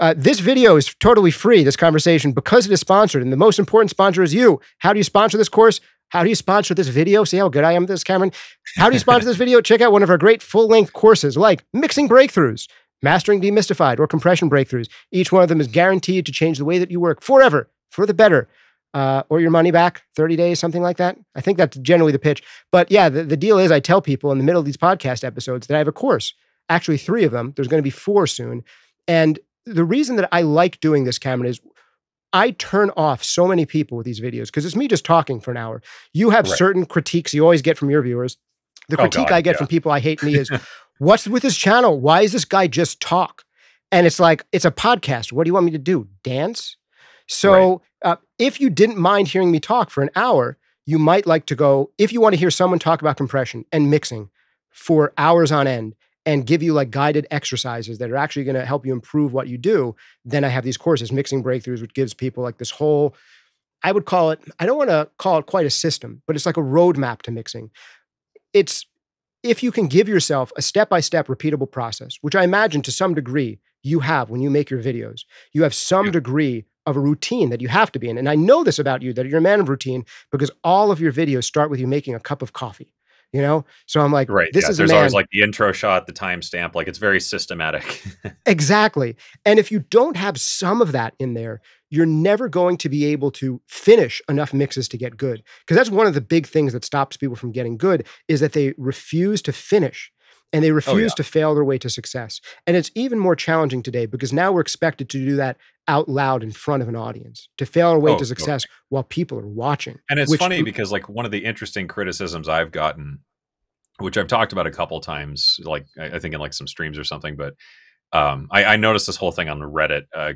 uh, this video is totally free, this conversation, because it is sponsored. And the most important sponsor is you. How do you sponsor this course? How do you sponsor this video? See how good I am at this, Cameron? How do you sponsor this video? Check out one of our great full-length courses like Mixing Breakthroughs, Mastering Demystified, or Compression Breakthroughs. Each one of them is guaranteed to change the way that you work forever, for the better. Uh, or your money back, thirty days, something like that. I think that's generally the pitch. But yeah, the, the deal is I tell people in the middle of these podcast episodes that I have a course, actually three of them. There's going to be four soon. And the reason that I like doing this, Cameron, is I turn off so many people with these videos because it's me just talking for an hour. You have right. certain critiques you always get from your viewers. The critique oh God, I get yeah. from people I hate me is, what's with this channel? Why is this guy just talk? And it's like, it's a podcast. What do you want me to do? Dance? So right. uh, if you didn't mind hearing me talk for an hour, you might like to go, if you want to hear someone talk about compression and mixing for hours on end and give you like guided exercises that are actually going to help you improve what you do, then I have these courses, Mixing Breakthroughs, which gives people like this whole, I would call it, I don't want to call it quite a system, but it's like a roadmap to mixing. It's, if you can give yourself a step-by-step repeatable process, which I imagine to some degree you have when you make your videos, you have some yeah. degree of a routine that you have to be in. And I know this about you, that you're a man of routine, because all of your videos start with you making a cup of coffee. You know, so I'm like, right, this yeah. is there's a man. Always like the intro shot, the timestamp, like it's very systematic. Exactly. And if you don't have some of that in there, you're never going to be able to finish enough mixes to get good. Because that's one of the big things that stops people from getting good is that they refuse to finish and they refuse oh, yeah. to fail their way to success. And it's even more challenging today because now we're expected to do that out loud in front of an audience, to fail our way oh, to success okay. while people are watching. And it's funny because like one of the interesting criticisms I've gotten, which I've talked about a couple of times, like I think in like some streams or something, but um, I, I noticed this whole thing on Reddit uh,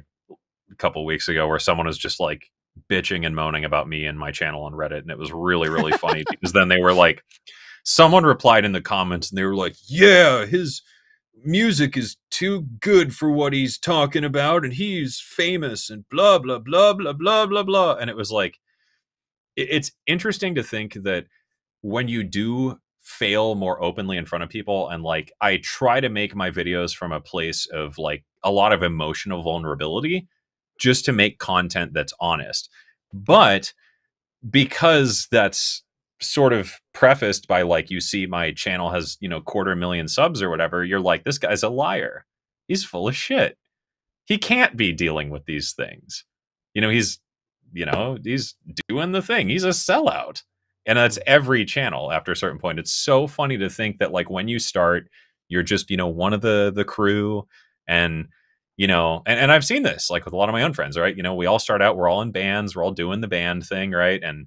a couple of weeks ago where someone was just like bitching and moaning about me and my channel on Reddit. And it was really, really funny because then they were like, someone replied in the comments and they were like, yeah, his music is too good for what he's talking about and he's famous and blah blah blah blah blah blah blah. And it was like, it's interesting to think that when you do fail more openly in front of people, and like I try to make my videos from a place of like a lot of emotional vulnerability just to make content that's honest, but because that's sort of prefaced by like, you see my channel has, you know, quarter million subs or whatever, you're like, this guy's a liar, he's full of shit, he can't be dealing with these things, you know, he's, you know, he's doing the thing, he's a sellout. And that's every channel after a certain point. It's so funny to think that like when you start, you're just, you know, one of the the crew. And you know, and, and I've seen this like with a lot of my own friends, right? You know, we all start out, we're all in bands, we're all doing the band thing, right? And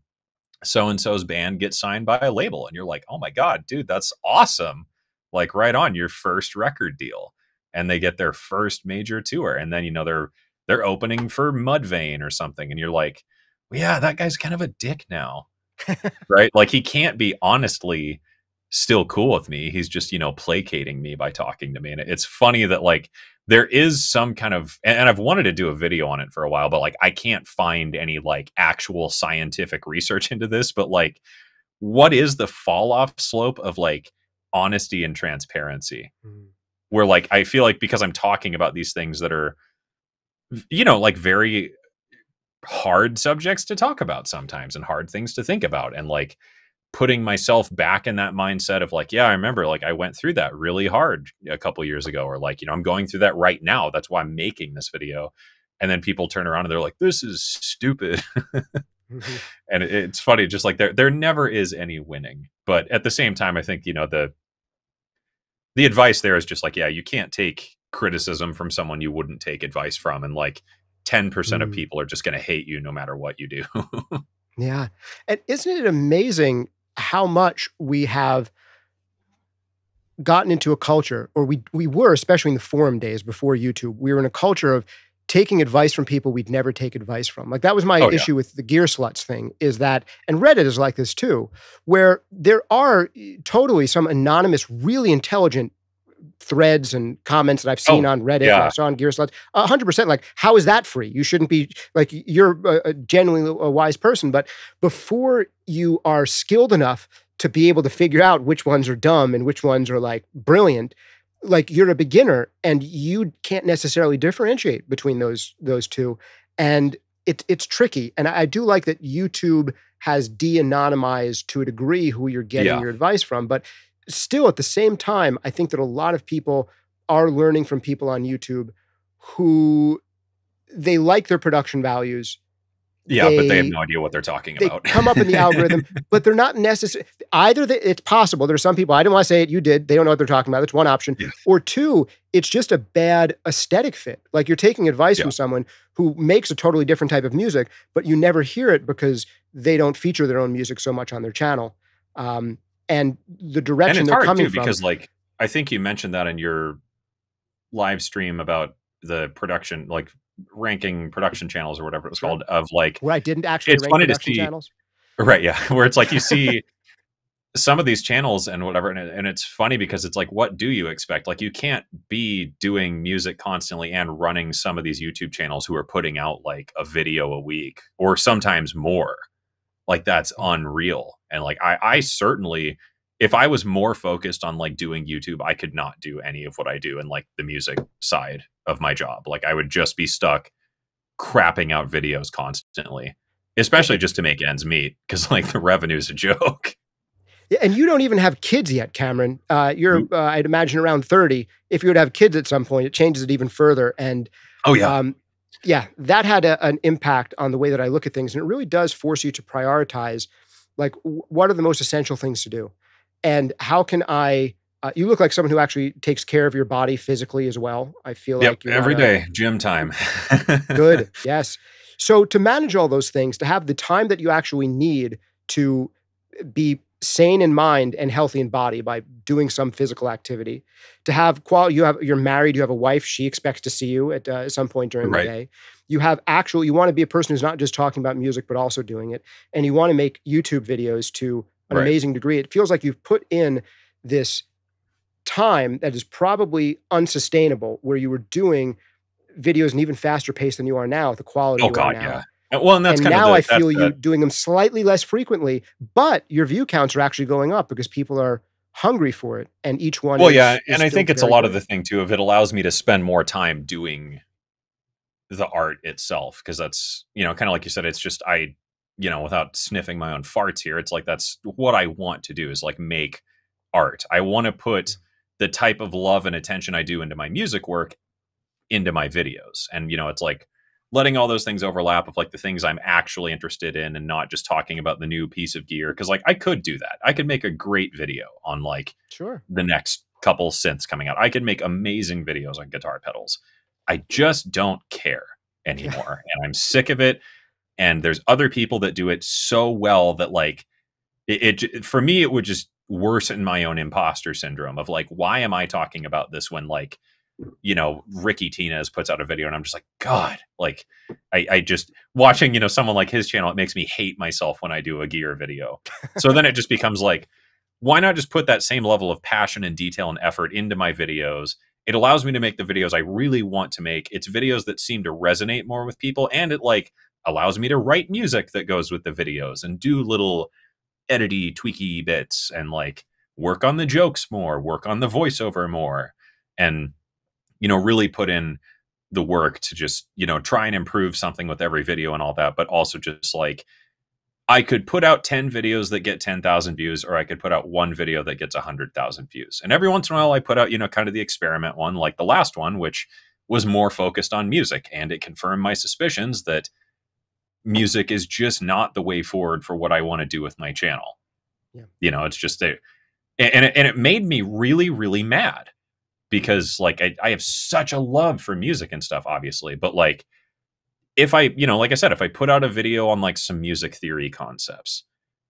so-and-so's band gets signed by a label and you're like, oh my God, dude, that's awesome. Like right on, your first record deal. And they get their first major tour. And then, you know, they're, they're opening for Mudvayne or something. And you're like, well, yeah, that guy's kind of a dick now, right? Like he can't be honestly still cool with me. He's just, you know, placating me by talking to me. And it's funny that like there is some kind of, and I've wanted to do a video on it for a while, but like I can't find any like actual scientific research into this, but like what is the fall off slope of like honesty and transparency? Mm-hmm. Where like I feel like because I'm talking about these things that are, you know, like very hard subjects to talk about sometimes and hard things to think about, and like putting myself back in that mindset of like, yeah, I remember like I went through that really hard a couple years ago, or like, you know, I'm going through that right now. That's why I'm making this video. And then people turn around and they're like, this is stupid. Mm-hmm. And it, it's funny, just like there, there never is any winning. But at the same time, I think, you know, the, the advice there is just like, yeah, you can't take criticism from someone you wouldn't take advice from. And like ten percent mm-hmm. of people are just going to hate you no matter what you do. Yeah. And isn't it amazing how much we have gotten into a culture, or we, we were, especially in the forum days before YouTube, we were in a culture of taking advice from people we'd never take advice from. Like that was my oh, issue yeah. with the Gear Sluts thing, is that, and Reddit is like this too, where there are totally some anonymous, really intelligent threads and comments that I've seen oh, on Reddit, yeah. I saw on Gear Sluts, one hundred percent like, how is that free? You shouldn't be, like, you're a, a genuinely a wise person, but before you are skilled enough to be able to figure out which ones are dumb and which ones are, like, brilliant, like, you're a beginner, and you can't necessarily differentiate between those those two, and it, it's tricky, and I, I do like that YouTube has de-anonymized to a degree who you're getting yeah. your advice from, but still, at the same time, I think that a lot of people are learning from people on YouTube who, they like their production values. Yeah, they, but they have no idea what they're talking they about. They come up in the algorithm, but they're not necessary. Either they, it's possible. There's some people, I didn't want to say it, you did. They don't know what they're talking about. That's one option. Yeah. Or two, it's just a bad aesthetic fit. Like you're taking advice yeah. from someone who makes a totally different type of music, but you never hear it because they don't feature their own music so much on their channel. Um, And the direction and it's they're hard coming too, from. Because, like, I think you mentioned that in your live stream about the production, like ranking production channels or whatever it was sure. called, of like, where I didn't actually it's rank funny production to see, channels. Right. Yeah. Where it's like, you see some of these channels and whatever. And, it, and it's funny because it's like, what do you expect? Like, you can't be doing music constantly and running some of these YouTube channels who are putting out like a video a week or sometimes more. Like, that's unreal. And like, I, I certainly, if I was more focused on like doing YouTube, I could not do any of what I do in like the music side of my job. Like, I would just be stuck crapping out videos constantly, especially just to make ends meet, because like the revenue is a joke. Yeah, and you don't even have kids yet, Cameron. Uh, you're, uh, I'd imagine, around thirty. If you would have kids at some point, it changes it even further. And oh yeah, um, yeah, that had a, an impact on the way that I look at things, and it really does force you to prioritize, like, what are the most essential things to do, and how can I? Uh, you look like someone who actually takes care of your body physically as well. I feel yep, like you're every day a, gym time. Good. Yes. So to manage all those things, to have the time that you actually need to be sane in mind and healthy in body by doing some physical activity, to have quality, you have, you're married, you have a wife, she expects to see you at uh, some point during right. the day. You have actual, you want to be a person who's not just talking about music, but also doing it. And you want to make YouTube videos to an right. amazing degree. It feels like you've put in this time that is probably unsustainable, where you were doing videos in even faster pace than you are now, the quality. Oh God, yeah. Well, and that's kind of now I feel you doing them slightly less frequently, but your view counts are actually going up because people are hungry for it, and each one. Well, yeah, and I think it's a lot of the thing too. If it allows me to spend more time doing the art itself, because that's, you know, kind of like you said, it's just I, you know, without sniffing my own farts here, it's like that's what I want to do is like make art. I want to put the type of love and attention I do into my music work into my videos. And, you know, it's like letting all those things overlap of like the things I'm actually interested in and not just talking about the new piece of gear. Cause like I could do that. I could make a great video on like sure. the next couple synths coming out. I could make amazing videos on guitar pedals. I just don't care anymore. Yeah. And I'm sick of it. And there's other people that do it so well that like it, it for me, it would just worsen my own imposter syndrome of like, why am I talking about this when like, you know, Ricky Tinez puts out a video and I'm just like, God, like I, I just watching, you know, someone like his channel, it makes me hate myself when I do a gear video. So then it just becomes like, why not just put that same level of passion and detail and effort into my videos? It allows me to make the videos I really want to make. It's videos that seem to resonate more with people. And it like allows me to write music that goes with the videos and do little edity, tweaky bits and like work on the jokes more, work on the voiceover more. And you know, really put in the work to just, you know, try and improve something with every video and all that. But also just like, I could put out ten videos that get ten thousand views, or I could put out one video that gets one hundred thousand views. And every once in a while I put out, you know, kind of the experiment one, like the last one, which was more focused on music. And it confirmed my suspicions that music is just not the way forward for what I want to do with my channel. Yeah. You know, it's just, a, and, it, and it made me really, really mad. Because like, I, I have such a love for music and stuff, obviously. But like, if I, you know, like I said, if I put out a video on like some music theory concepts,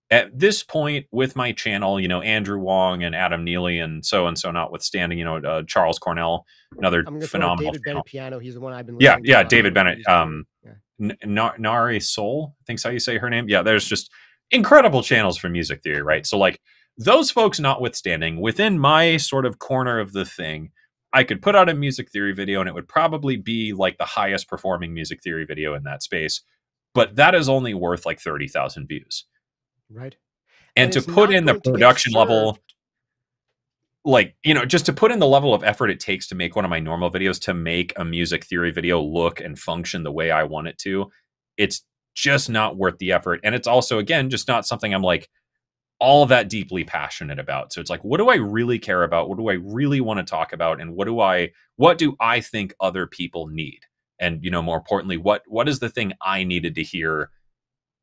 at this point with my channel, you know, Andrew Wong and Adam Neely and so-and-so notwithstanding, you know, uh, Charles Cornell, another I'm phenomenal David Bennett piano. He's the one I've been listening to. Yeah, yeah, David Bennett. Um, yeah. Nari Soul, I think's how you say her name. Yeah, there's just incredible channels for music theory, right? So like, those folks notwithstanding, within my sort of corner of the thing, I could put out a music theory video and it would probably be like the highest performing music theory video in that space. But that is only worth like thirty thousand views. Right. And, and to put in the production level, like, you know, just to put in the level of effort it takes to make one of my normal videos, to make a music theory video look and function the way I want it to, it's just not worth the effort. And it's also, again, just not something I'm like, all of that deeply passionate about. So it's like, what do I really care about? What do I really want to talk about? And what do I, what do I think other people need? And, you know, more importantly, what, what is the thing I needed to hear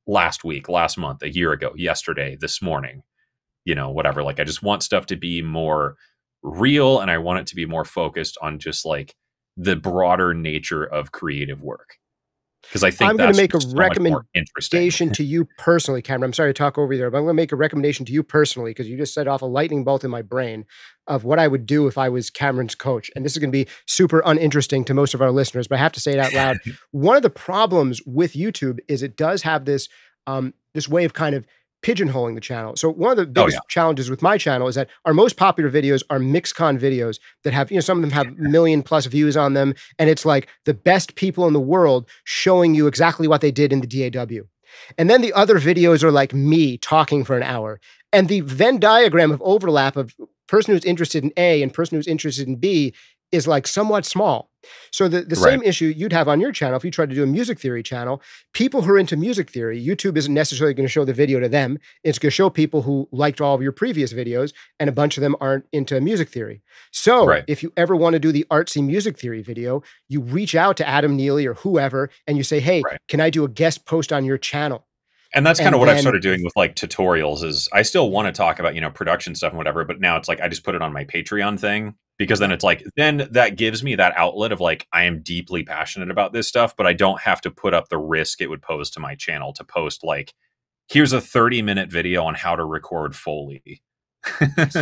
last week, last month, a year ago, yesterday, this morning, you know, whatever. Like, I just want stuff to be more real. And I want it to be more focused on just like the broader nature of creative work. Because I think I'm going to make a so recommendation to you personally, Cameron. I'm sorry to talk over you there, but I'm going to make a recommendation to you personally because you just set off a lightning bolt in my brain of what I would do if I was Cameron's coach. And this is going to be super uninteresting to most of our listeners, but I have to say it out loud. One of the problems with YouTube is it does have this um, this way of kind of pigeonholing the channel. So one of the biggest oh, yeah. challenges with my channel is that our most popular videos are Mixcon videos that have, you know, some of them have million plus views on them. And it's like the best people in the world showing you exactly what they did in the D A W. And then the other videos are like me talking for an hour. And the Venn diagram of overlap of person who's interested in A and person who's interested in B is like somewhat small. So the, the right. same issue you'd have on your channel if you tried to do a music theory channel, people who are into music theory, YouTube isn't necessarily going to show the video to them. It's going to show people who liked all of your previous videos, and a bunch of them aren't into music theory. So right. if you ever want to do the artsy music theory video, you reach out to Adam Neely or whoever, and you say, hey, right. can I do a guest post on your channel? And that's kind and of what then, I've started doing with like tutorials is I still want to talk about, you know, production stuff and whatever, but now it's like, I just put it on my Patreon thing because then it's like, then that gives me that outlet of like, I am deeply passionate about this stuff, but I don't have to put up the risk it would pose to my channel to post like, here's a thirty minute video on how to record Foley. Yes.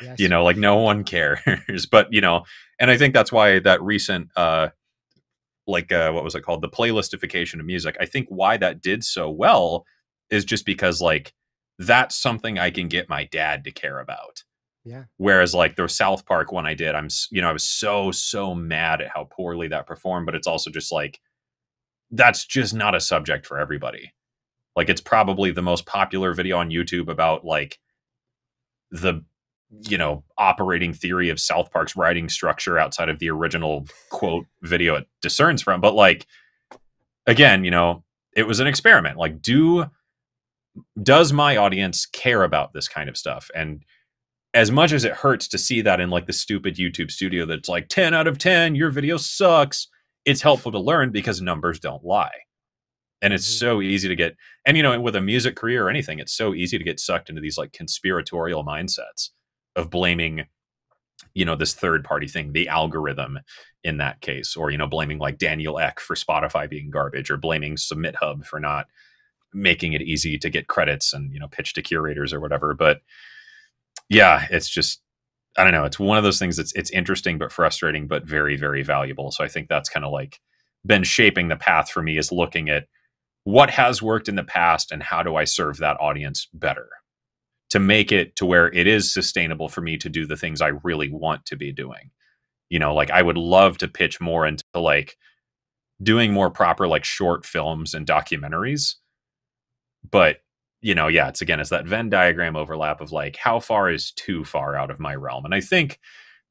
Yes. You know, like no one cares, but you know, and I think that's why that recent, uh, like, uh, what was it called? The playlistification of music. I think why that did so well is just because like, that's something I can get my dad to care about. Yeah. Whereas like the South Park one I did, I'm, you know, I was so, so mad at how poorly that performed, but it's also just like, that's just not a subject for everybody. Like it's probably the most popular video on YouTube about like the, you know, operating theory of South Park's writing structure outside of the original quote video it discerns from. But like, again, you know, it was an experiment. Like, do, does my audience care about this kind of stuff? And as much as it hurts to see that in like the stupid YouTube studio, that's like ten out of ten, your video sucks. It's helpful to learn because numbers don't lie. And it's so easy to get, and you know, with a music career or anything, it's so easy to get sucked into these like conspiratorial mindsets of blaming, you know, this third party thing, the algorithm in that case, or, you know, blaming like Daniel Ek for Spotify being garbage, or blaming Submit Hub for not making it easy to get credits and, you know, pitch to curators or whatever. But yeah, it's just, I don't know. It's one of those things that's, it's interesting, but frustrating, but very, very valuable. So I think that's kind of like been shaping the path for me, is looking at what has worked in the past and how do I serve that audience better, to make it to where it is sustainable for me to do the things I really want to be doing. You know, like I would love to pitch more into like doing more proper, like short films and documentaries. But, you know, yeah, it's again, it's that Venn diagram overlap of like, how far is too far out of my realm? And I think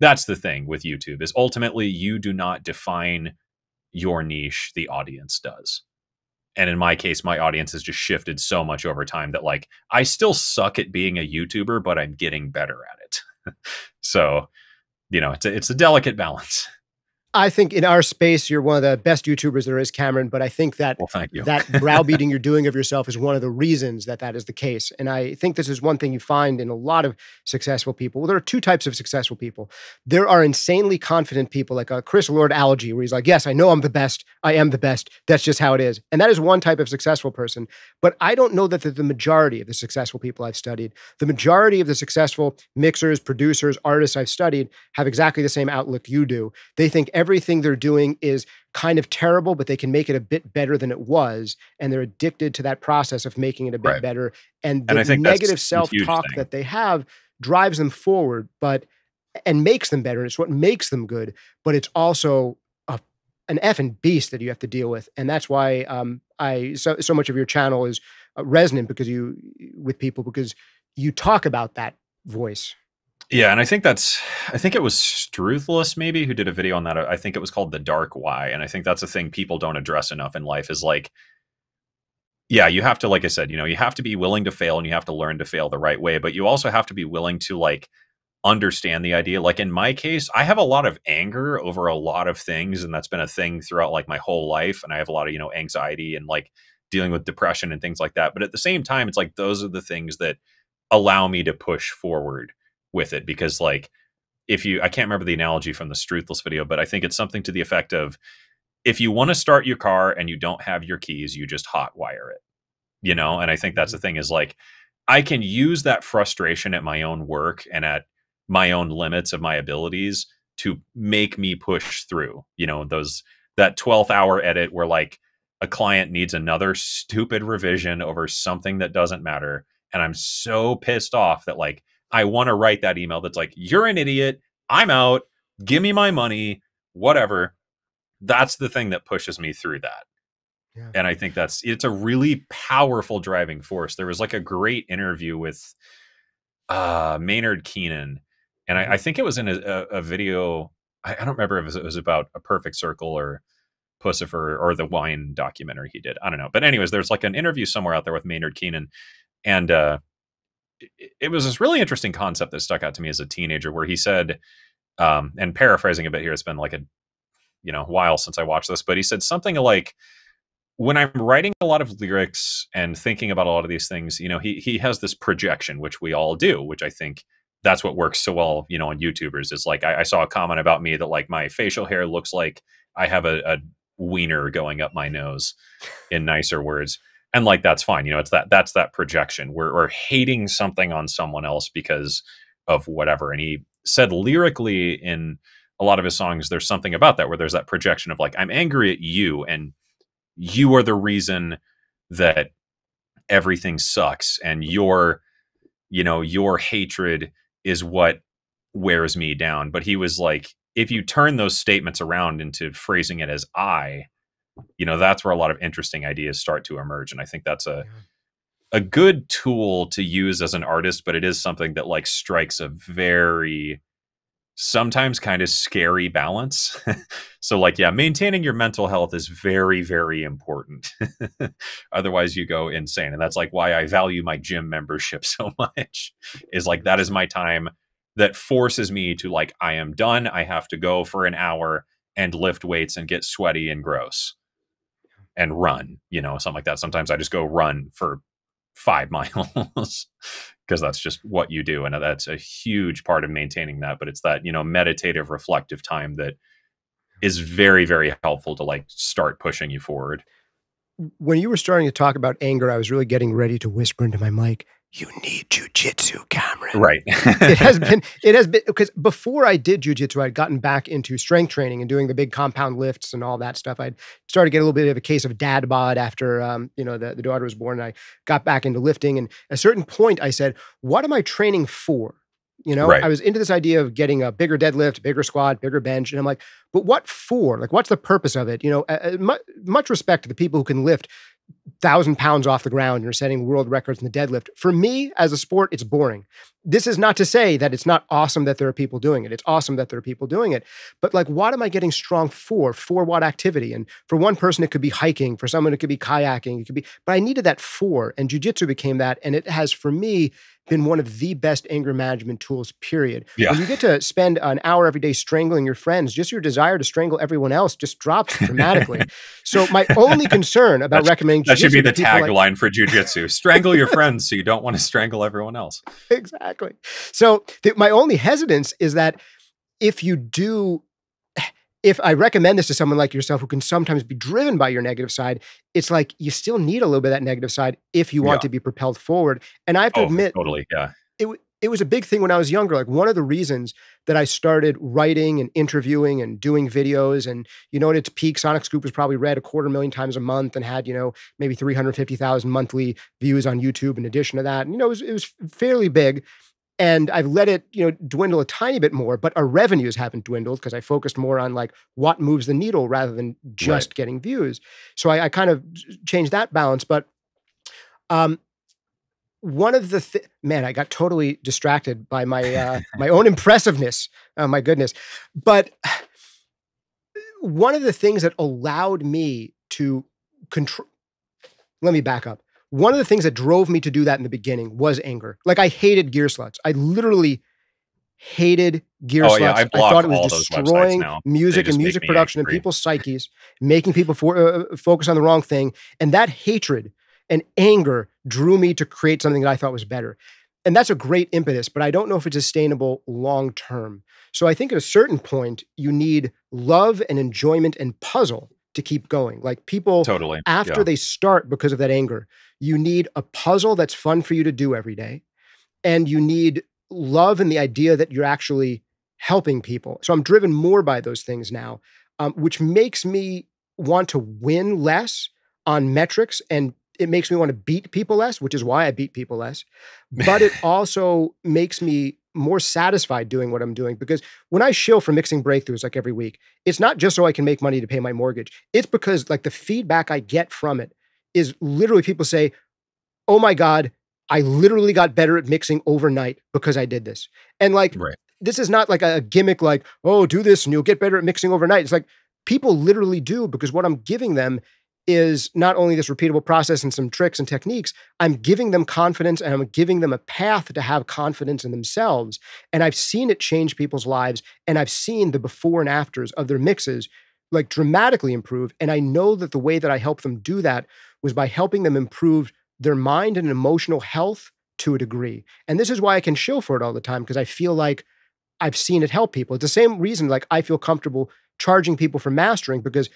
that's the thing with YouTube, is ultimately you do not define your niche, the audience does. And in my case, my audience has just shifted so much over time that like, I still suck at being a YouTuber, but I'm getting better at it. So, you know, it's a, it's a delicate balance. I think in our space, you're one of the best YouTubers there is, Cameron, but I think that well, thank you. That browbeating you're doing of yourself is one of the reasons that that is the case. And I think this is one thing you find in a lot of successful people. Well, there are two types of successful people. There are insanely confident people like uh, Chris Lord Allergy, where he's like, yes, I know I'm the best. I am the best. That's just how it is. And that is one type of successful person. But I don't know that the majority of the successful people I've studied, the majority of the successful mixers, producers, artists I've studied have exactly the same outlook you do. They think every Everything they're doing is kind of terrible, but they can make it a bit better than it was. And they're addicted to that process of making it a bit right. better. And the and negative self-talk that they have drives them forward, but, and makes them better. And it's what makes them good, but it's also a, an effing beast that you have to deal with. And that's why um, I, so, so much of your channel is resonant because you, with people, because you talk about that voice. Yeah, and I think that's, I think it was Struthless maybe who did a video on that. I think it was called The Dark Why. And I think that's a thing people don't address enough in life, is like, yeah, you have to, like I said, you know, you have to be willing to fail and you have to learn to fail the right way. But you also have to be willing to like understand the idea. Like in my case, I have a lot of anger over a lot of things. And that's been a thing throughout like my whole life. And I have a lot of, you know, anxiety and like dealing with depression and things like that. But at the same time, it's like, those are the things that allow me to push forward with it. Because like, if you, I can't remember the analogy from the Struthless video, but I think it's something to the effect of, if you want to start your car and you don't have your keys, you just hotwire it, you know? And I think that's the thing, is like, I can use that frustration at my own work and at my own limits of my abilities to make me push through, you know, those, that twelfth hour edit where like, a client needs another stupid revision over something that doesn't matter. And I'm so pissed off that, like, I want to write that email that's like, you're an idiot, I'm out, give me my money, whatever. That's the thing that pushes me through that. Yeah. And I think that's, it's a really powerful driving force. There was like a great interview with uh, Maynard Keenan. And I, I think it was in a, a video. I, I don't remember if it was about A Perfect Circle or Pussifer or the wine documentary he did. I don't know. But anyways, there's like an interview somewhere out there with Maynard Keenan. And uh, it, it was this really interesting concept that stuck out to me as a teenager, where he said, um, and paraphrasing a bit here, it's been like a, you know, while since I watched this, but he said something like, when I'm writing a lot of lyrics and thinking about a lot of these things, you know, he, he has this projection, which we all do, which I think that's what works so well, you know, on YouTubers. Is like, I, I saw a comment about me that like my facial hair looks like I have a, a wiener going up my nose, in nicer words. And like, that's fine. You know, it's that, that's that projection. We're, we're hating something on someone else because of whatever. And he said lyrically in a lot of his songs, there's something about that, where there's that projection of like, I'm angry at you, and you are the reason that everything sucks. And your, you know, your hatred is what wears me down. But he was like, if you turn those statements around into phrasing it as I, you know, that's where a lot of interesting ideas start to emerge. And I think that's a, yeah. a good tool to use as an artist, but it is something that like strikes a very sometimes kind of scary balance. So like, yeah, maintaining your mental health is very, very important. Otherwise you go insane. And that's like why I value my gym membership so much, is like, that is my time that forces me to like, I am done. I have to go for an hour and lift weights and get sweaty and gross. And run, you know, something like that. Sometimes I just go run for five miles because that's just what you do. And that's a huge part of maintaining that. But it's that, you know, meditative, reflective time that is very, very helpful to like start pushing you forward. When you were starting to talk about anger, I was really getting ready to whisper into my mic, you need jujitsu, Cameron. Right. it has been, it has been, because before I did jujitsu, I'd gotten back into strength training and doing the big compound lifts and all that stuff. I'd started to get a little bit of a case of dad bod after, um, you know, the, the daughter was born, and I got back into lifting. And at a certain point I said, what am I training for? You know, right. I was into this idea of getting a bigger deadlift, bigger squat, bigger bench. And I'm like, but what for? Like, what's the purpose of it? You know, uh, much, much respect to the people who can lift thousand pounds off the ground and are setting world records in the deadlift. For me, as a sport, it's boring. This is not to say that it's not awesome that there are people doing it. It's awesome that there are people doing it. But like, what am I getting strong for? For what activity? And for one person, it could be hiking. For someone, it could be kayaking. It could be, but I needed that for, and jujitsu became that. And it has, for me, been one of the best anger management tools, period. Yeah. When you get to spend an hour every day strangling your friends, just your desire to strangle everyone else just drops dramatically. So my only concern about That's, recommending That should be the tagline like, for jujitsu. Strangle your friends so you don't want to strangle everyone else. Exactly. So th my only hesitance is that if you do, if I recommend this to someone like yourself who can sometimes be driven by your negative side, it's like you still need a little bit of that negative side if you want yeah. to be propelled forward. And I have to oh, admit, totally, yeah. it, it was a big thing when I was younger. Like, one of the reasons that I started writing and interviewing and doing videos, and, you know, at its peak, Sonic Scoop was probably read a quarter million times a month and had, you know, maybe three hundred fifty thousand monthly views on YouTube in addition to that. And, you know, it was, it was fairly big. And I've let it, you know, dwindle a tiny bit more, but our revenues haven't dwindled because I focused more on like what moves the needle rather than just right. getting views. So I, I kind of changed that balance. But um, one of the th man, I got totally distracted by my uh, my own impressiveness. Oh my goodness! But one of the things that allowed me to control. Let me back up. One of the things that drove me to do that in the beginning was anger. Like, I hated Gear Sluts. I literally hated Gear oh, Sluts. Yeah, I, I thought it was destroying music and music production angry. and people's psyches, making people for, uh, focus on the wrong thing. And that hatred and anger drew me to create something that I thought was better. And that's a great impetus, but I don't know if it's sustainable long-term. So I think at a certain point, you need love and enjoyment and puzzle to keep going. Like, people, totally. after yeah. they start because of that anger, you need a puzzle that's fun for you to do every day. And you need love and the idea that you're actually helping people. So I'm driven more by those things now, um, which makes me want to win less. on metrics, and it makes me want to beat people less, which is why I beat people less. But it also makes me more satisfied doing what I'm doing, because when I shill for Mixing Breakthroughs like every week, it's not just so I can make money to pay my mortgage. It's because like the feedback I get from it is literally people say, oh my God, I literally got better at mixing overnight because I did this. And like, right. This is not like a gimmick like, oh, do this and you'll get better at mixing overnight. It's like people literally do, because what I'm giving them is not only this repeatable process and some tricks and techniques, I'm giving them confidence and I'm giving them a path to have confidence in themselves. And I've seen it change people's lives, and I've seen the before and afters of their mixes like dramatically improve. And I know that the way that I helped them do that was by helping them improve their mind and emotional health to a degree. And this is why I can shill for it all the time, because I feel like I've seen it help people. It's the same reason like I feel comfortable charging people for mastering, because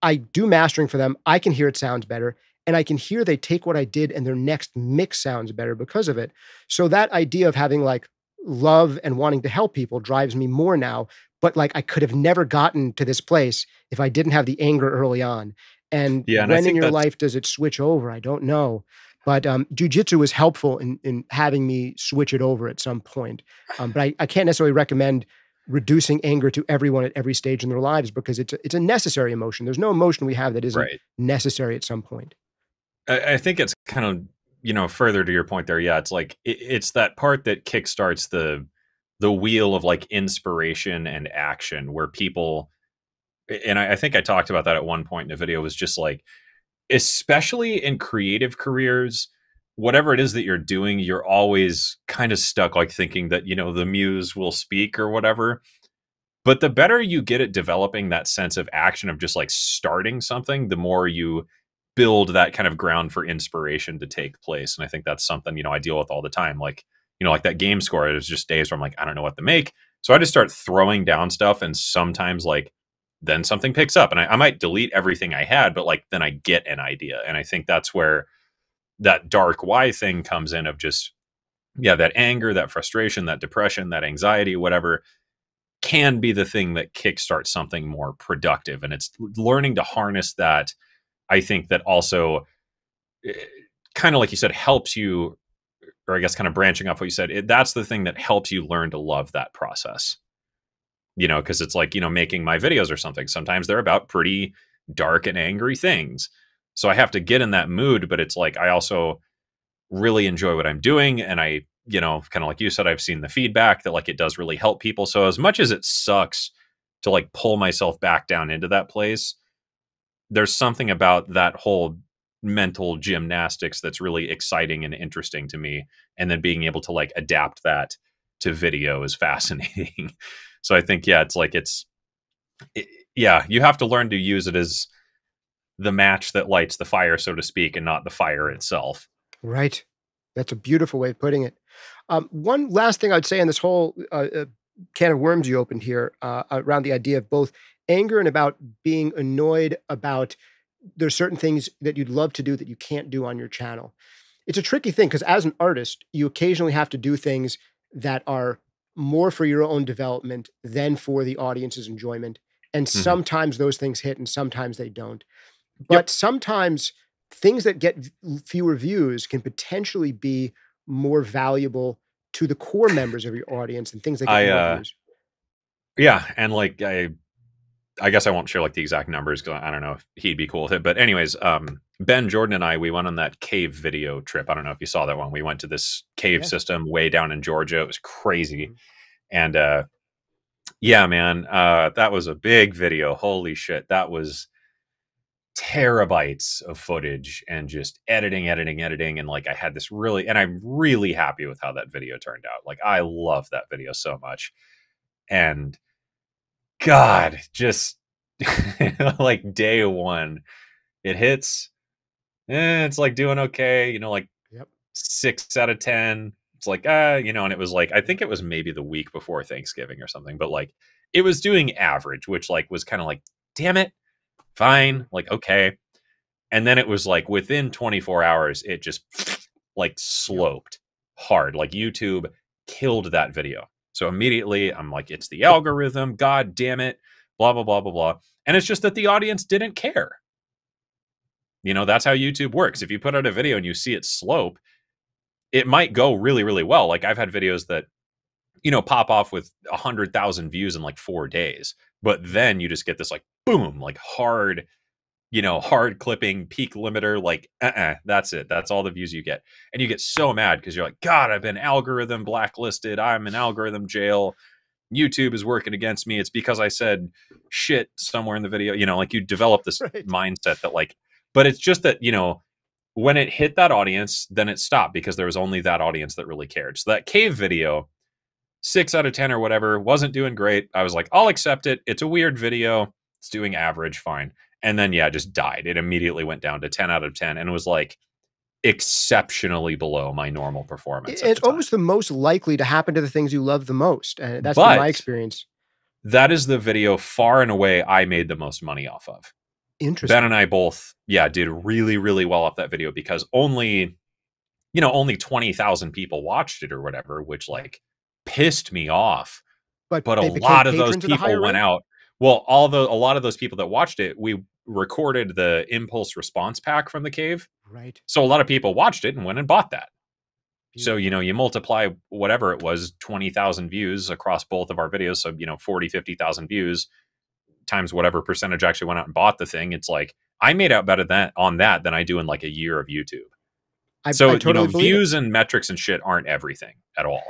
I do mastering for them, I can hear it sounds better, and I can hear they take what I did and their next mix sounds better because of it. So that idea of having like love and wanting to help people drives me more now, but like I could have never gotten to this place if I didn't have the anger early on. And, yeah, and when in your life does it switch over? I don't know. But um, jujitsu is helpful in, in having me switch it over at some point. Um, but I, I can't necessarily recommend reducing anger to everyone at every stage in their lives, because it's a, it's a necessary emotion. There's no emotion we have that isn't right. necessary at some point. I, I think it's kind of, you know, further to your point there. Yeah, it's like, it, it's that part that kickstarts the the wheel of like inspiration and action, where people, and I, I think I talked about that at one point in a video, was just like, especially in creative careers, whatever it is that you're doing, you're always kind of stuck like thinking that, you know, the muse will speak or whatever. But the better you get at developing that sense of action of just like starting something, the more you build that kind of ground for inspiration to take place. And I think that's something, you know, I deal with all the time. Like, you know, like that game score, there's just days where I'm like, I don't know what to make. So I just start throwing down stuff, and sometimes like then something picks up, and I, I might delete everything I had, but like then I get an idea. And I think that's where that dark why thing comes in, of just, yeah, that anger, that frustration, that depression, that anxiety, whatever, can be the thing that kickstarts something more productive. And it's learning to harness that. I think that also kind of, like you said, helps you, or I guess kind of branching off what you said, it, that's the thing that helps you learn to love that process, you know, because it's like, you know, making my videos or something, sometimes they're about pretty dark and angry things. So I have to get in that mood, but it's like, I also really enjoy what I'm doing. And I, you know, kind of like you said, I've seen the feedback that like, it does really help people. So as much as it sucks to like pull myself back down into that place, there's something about that whole mental gymnastics that's really exciting and interesting to me. And then being able to like adapt that to video is fascinating. So I think, yeah, it's like, it's, it, yeah, you have to learn to use it as the match that lights the fire, so to speak, and not the fire itself. Right. That's a beautiful way of putting it. Um, one last thing I'd say in this whole uh, uh, can of worms you opened here uh, around the idea of both anger and about being annoyed about there's certain things that you'd love to do that you can't do on your channel. It's a tricky thing, because as an artist, you occasionally have to do things that are more for your own development than for the audience's enjoyment. And mm-hmm. sometimes those things hit and sometimes they don't. But yep. sometimes things that get fewer views can potentially be more valuable to the core members of your audience and things that get I, more uh, views. Yeah, and like I, I guess I won't share like the exact numbers because I don't know if he'd be cool with it. But anyways, um, Ben Jordan and I, we went on that cave video trip. I don't know if you saw that one. We went to this cave yeah. system way down in Georgia. It was crazy, mm-hmm. and uh, yeah, man, uh, that was a big video. Holy shit, that was terabytes of footage and just editing, editing, editing. And like, I had this really, and I'm really happy with how that video turned out. Like, I love that video so much. And God, just like day one, it hits, eh, it's like doing okay, you know, like yep. six out of ten. It's like, ah, uh, you know, and it was like, I think it was maybe the week before Thanksgiving or something, but like it was doing average, which like was kind of like, damn it. Fine, like, okay. And then it was like within twenty-four hours, it just like sloped hard. Like YouTube killed that video. So immediately I'm like, it's the algorithm. God damn it. Blah, blah, blah, blah, blah. And it's just that the audience didn't care. You know, that's how YouTube works. If you put out a video and you see it slope, it might go really, really well. Like I've had videos that, you know, pop off with a hundred thousand views in like four days, but then you just get this like, boom, like hard, you know, hard clipping peak limiter. Like, uh-uh, that's it. That's all the views you get. And you get so mad because you're like, God, I've been algorithm blacklisted. I'm in algorithm jail. YouTube is working against me. It's because I said shit somewhere in the video. You know, like you develop this right. mindset that like, but it's just that, you know, when it hit that audience, then it stopped because there was only that audience that really cared. So that cave video, six out of ten or whatever, wasn't doing great. I was like, I'll accept it. It's a weird video. It's doing average, fine. And then, yeah, just died. It immediately went down to ten out of ten and was like exceptionally below my normal performance. It's almost the most likely to happen to the things you love the most. And that's been my experience. That is the video far and away I made the most money off of. Interesting. Ben and I both, yeah, did really, really well off that video because only, you know, only twenty thousand people watched it or whatever, which like pissed me off. But, but a lot of those people went out. Well, although a lot of those people that watched it, we recorded the impulse response pack from the cave. Right. So a lot of people watched it and went and bought that. Beautiful. So, you know, you multiply whatever it was, twenty thousand views across both of our videos. So, you know, forty, fifty thousand views times whatever percentage actually went out and bought the thing. It's like, I made out better than, on that than I do in like a year of YouTube. I, so, I totally you know, views it. and metrics and shit aren't everything at all.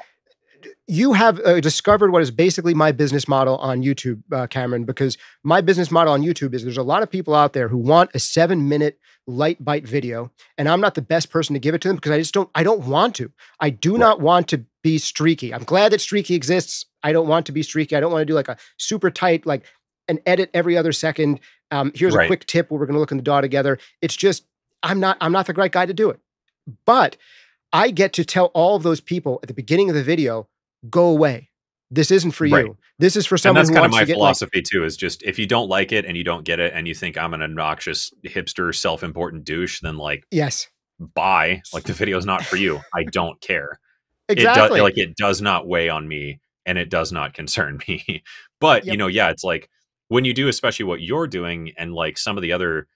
You have uh, discovered what is basically my business model on YouTube, uh, Cameron, because my business model on YouTube is there's a lot of people out there who want a seven minute light bite video. And I'm not the best person to give it to them because I just don't, I don't want to, I do right. not want to be streaky. I'm glad that streaky exists. I don't want to be streaky. I don't want to do like a super tight, like an edit every other second. Um, here's right. a quick tip where we're going to look in the D A W together. It's just, I'm not, I'm not the right guy to do it, but I get to tell all of those people at the beginning of the video, go away. This isn't for you. Right. This is for someone who wants to get like... And that's kind of my philosophy too, is just if you don't like it and you don't get it and you think I'm an obnoxious hipster, self-important douche, then like, yes, bye. Like the video is not for you. I don't care. Exactly. It do, like it does not weigh on me and it does not concern me. But yep. you know, yeah, it's like when you do, especially what you're doing and like some of the other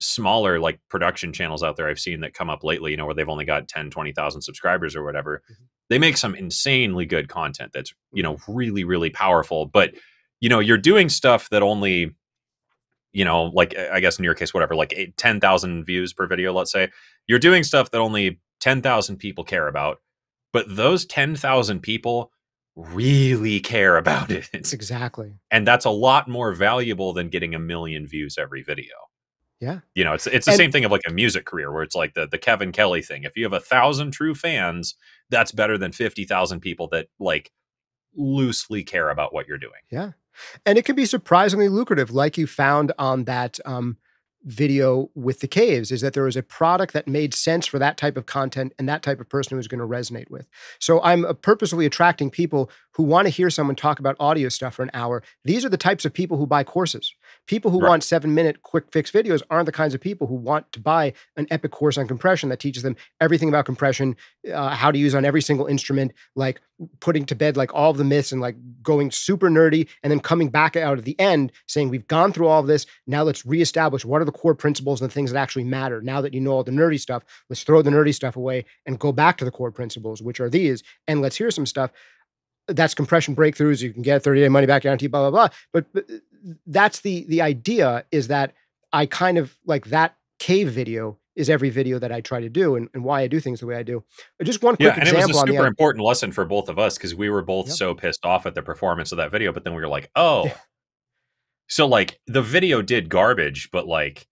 smaller like production channels out there I've seen that come up lately, you know, where they've only got ten, twenty thousand subscribers or whatever. Mm-hmm. They make some insanely good content that's, you know, really, really powerful. But, you know, you're doing stuff that only, you know, like, I guess in your case, whatever, like ten thousand views per video, let's say. You're doing stuff that only ten thousand people care about. But those ten thousand people really care about it. Exactly. And that's a lot more valuable than getting a million views every video. Yeah. You know, it's, it's the and, same thing of like a music career where it's like the, the Kevin Kelly thing. If you have a thousand true fans, that's better than fifty thousand people that like loosely care about what you're doing. Yeah. And it can be surprisingly lucrative. Like you found on that um, video with the caves is that there was a product that made sense for that type of content and that type of person who was going to resonate with. So I'm purposely attracting people who want to hear someone talk about audio stuff for an hour. These are the types of people who buy courses. People who right. want seven minute quick fix videos aren't the kinds of people who want to buy an epic course on compression that teaches them everything about compression, uh, how to use on every single instrument, like putting to bed like all of the myths and like going super nerdy and then coming back out at the end saying, we've gone through all of this. Now let's reestablish what are the core principles and the things that actually matter. Now that you know all the nerdy stuff, let's throw the nerdy stuff away and go back to the core principles, which are these, and let's hear some stuff. That's compression breakthroughs. You can get thirty day money back guarantee, blah, blah, blah. But, but that's the, the idea is that I kind of like that cave video is every video that I try to do and, and why I do things the way I do. But just one quick yeah, and example. It was a super important lesson for both of us because we were both yep. so pissed off at the performance of that video, but then we were like, oh, so like the video did garbage, but like,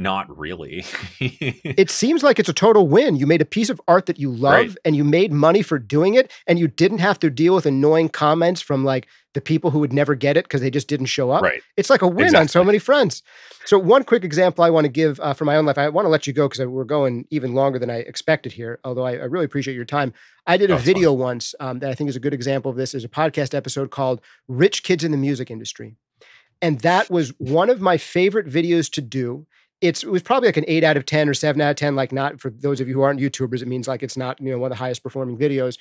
not really. It seems like it's a total win. You made a piece of art that you love right. and you made money for doing it. And you didn't have to deal with annoying comments from like the people who would never get it because they just didn't show up. Right. It's like a win exactly. on so many fronts. So one quick example I want to give uh, for my own life, I want to let you go because we're going even longer than I expected here. Although I, I really appreciate your time. I did a That's video fun. once um, that I think is a good example of this. There's a podcast episode called Rich Kids in the Music Industry. And that was one of my favorite videos to do. It's, it was probably like an eight out of ten or seven out of ten, like not for those of you who aren't YouTubers, it means like it's not, you know, one of the highest performing videos.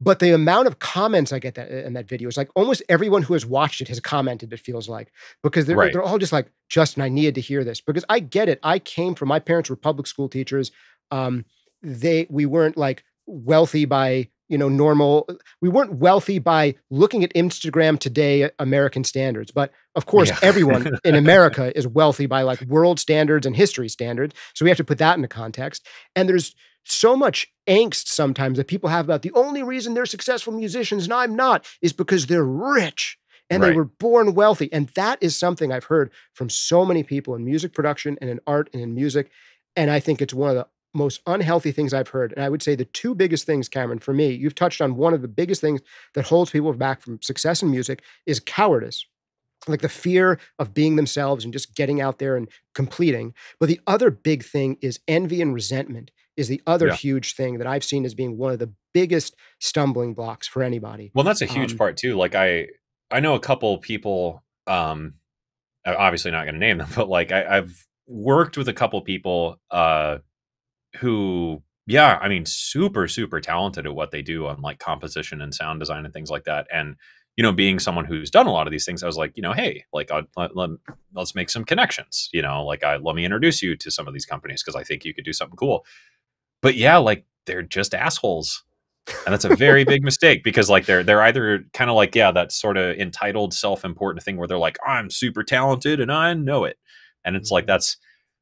But the amount of comments I get that in that video is like almost everyone who has watched it has commented, it feels like, because they're, right. they're all just like, Justin, I needed to hear this. Because I get it. I came from, my parents were public school teachers. Um, they, we weren't like wealthy by, you know, normal, we weren't wealthy by looking at Instagram today, American standards. But of course, yeah. everyone in America is wealthy by like world standards and history standards. So we have to put that into context. And there's so much angst sometimes that people have about the only reason they're successful musicians and I'm not is because they're rich and right. they were born wealthy. And that is something I've heard from so many people in music production and in art and in music. And I think it's one of the most unhealthy things I've heard. And I would say the two biggest things, Cameron, for me, you've touched on one of the biggest things that holds people back from success in music is cowardice. Like the fear of being themselves and just getting out there and completing. But the other big thing is envy and resentment is the other yeah. huge thing that I've seen as being one of the biggest stumbling blocks for anybody. Well, that's a huge um, part too. Like I, I know a couple people, um, obviously not going to name them, but like I, I've worked with a couple people, uh, who, yeah, I mean, super, super talented at what they do on like composition and sound design and things like that. And, you know, being someone who's done a lot of these things, I was like, you know, hey, like, I'll, let, let, let's make some connections, you know, like, I, let me introduce you to some of these companies because I think you could do something cool. But yeah, like, they're just assholes. And that's a very big mistake because like, they're, they're either kind of like, yeah, that sort of entitled, self-important thing where they're like, I'm super talented and I know it. And it's like, that's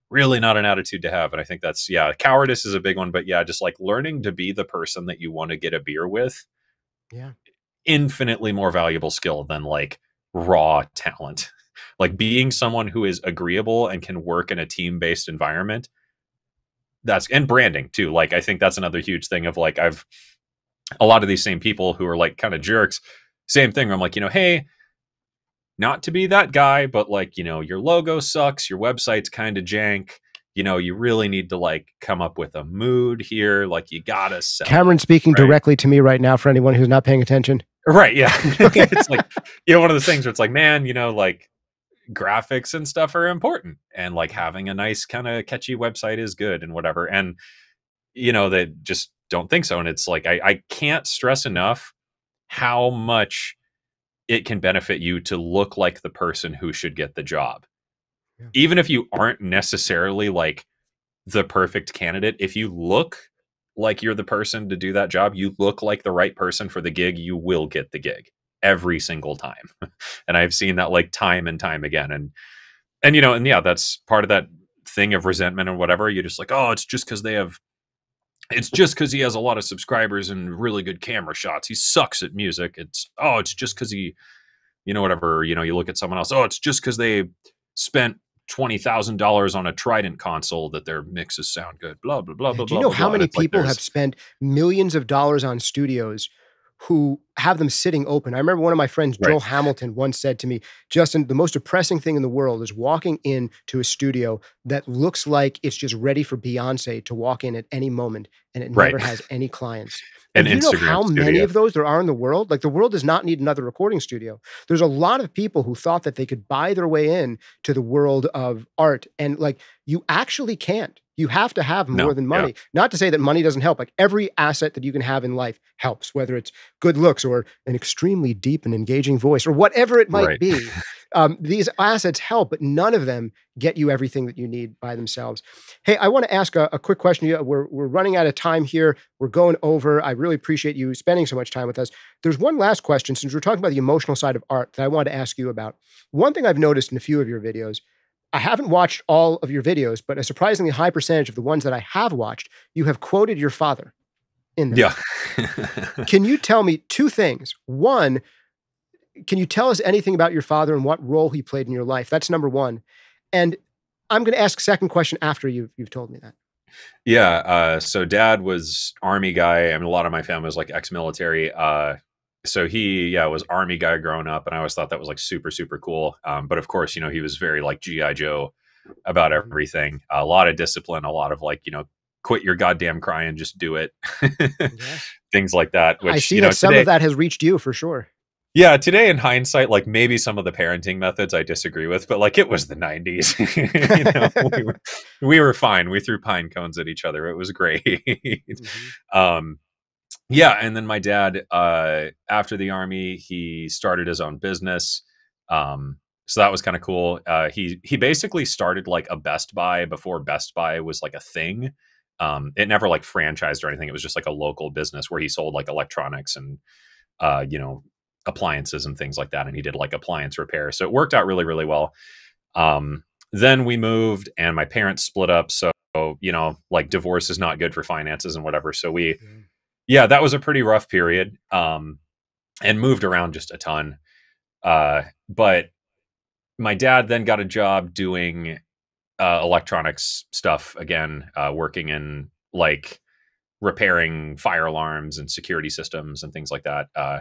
really not an attitude to have. And I think that's, yeah, cowardice is a big one. But yeah, just like learning to be the person that you want to get a beer with. Yeah. Infinitely more valuable skill than like raw talent. Like being someone who is agreeable and can work in a team-based environment. That's, and branding too. Like, I think that's another huge thing of like, I've a lot of these same people who are like kind of jerks, same thing where I'm like, you know, hey, not to be that guy, but like, you know, your logo sucks, your website's kind of jank. You know, you really need to like come up with a mood here. Like you gotta sell. Cameron speaking right? directly to me right now for anyone who's not paying attention. Right. Yeah. It's like, you know, one of those things where it's like, man, you know, like graphics and stuff are important and like having a nice kind of catchy website is good and whatever. And, you know, they just don't think so. And it's like, I, I can't stress enough how much it can benefit you to look like the person who should get the job. Yeah. Even if you aren't necessarily like the perfect candidate, if you look like you're the person to do that job, you look like the right person for the gig, you will get the gig every single time. And I've seen that like time and time again. And, and, you know, and yeah, that's part of that thing of resentment and whatever. You're just like, oh, it's just because they have, it's just because he has a lot of subscribers and really good camera shots. He sucks at music. It's, oh, it's just because he, you know, whatever, you know, you look at someone else, oh, it's just because they spent twenty thousand dollars on a Trident console that their mixes sound good, blah, blah, blah, blah, blah. Do you know blah, how blah. many people like have spent millions of dollars on studios who have them sitting open? I remember one of my friends, Joel right. Hamilton, once said to me, Justin, the most depressing thing in the world is walking in to a studio that looks like it's just ready for Beyonce to walk in at any moment, and it right. never has any clients. And, and you Instagram know how studio. many of those there are in the world? Like the world does not need another recording studio. There's a lot of people who thought that they could buy their way in to the world of art. And like, you actually can't. You have to have more no, than money. Yeah. Not to say that money doesn't help. Like every asset that you can have in life helps, whether it's good looks or an extremely deep and engaging voice or whatever it might right. be. Um, these assets help, but none of them get you everything that you need by themselves. Hey, I want to ask a, a quick question. We're, we're running out of time here. We're going over. I really appreciate you spending so much time with us. There's one last question, since we're talking about the emotional side of art, that I wanted to ask you about. One thing I've noticed in a few of your videos, I haven't watched all of your videos, but a surprisingly high percentage of the ones that I have watched, you have quoted your father in them. Yeah. Can you tell me two things? One, can you tell us anything about your father and what role he played in your life? That's number one. And I'm going to ask second question after you've, you've told me that. Yeah. Uh, so dad was army guy. I mean, a lot of my family was like ex-military. Uh, so he, yeah, was army guy growing up. And I always thought that was like super, super cool. Um, but of course, you know, he was very like G I Joe about everything. A lot of discipline, a lot of like, you know, quit your goddamn crying, just do it. Yeah. Things like that. Which, I see you know, that some today, of that has reached you for sure. Yeah, today in hindsight, like maybe some of the parenting methods I disagree with, but like it was the nineties. You know, we, were, we were fine. We threw pine cones at each other. It was great. Mm-hmm. um, yeah, and then my dad, uh, after the army, he started his own business. Um, so that was kind of cool. Uh, he, he basically started like a Best Buy before Best Buy was like a thing. Um, it never like franchised or anything. It was just like a local business where he sold like electronics and, uh, you know, appliances and things like that. And he did like appliance repair. So it worked out really, really well. Um, then we moved and my parents split up. So, you know, like divorce is not good for finances and whatever. So we, mm-hmm. yeah, that was a pretty rough period. Um, and moved around just a ton. Uh, but my dad then got a job doing, uh, electronics stuff again, uh, working in like repairing fire alarms and security systems and things like that. Uh,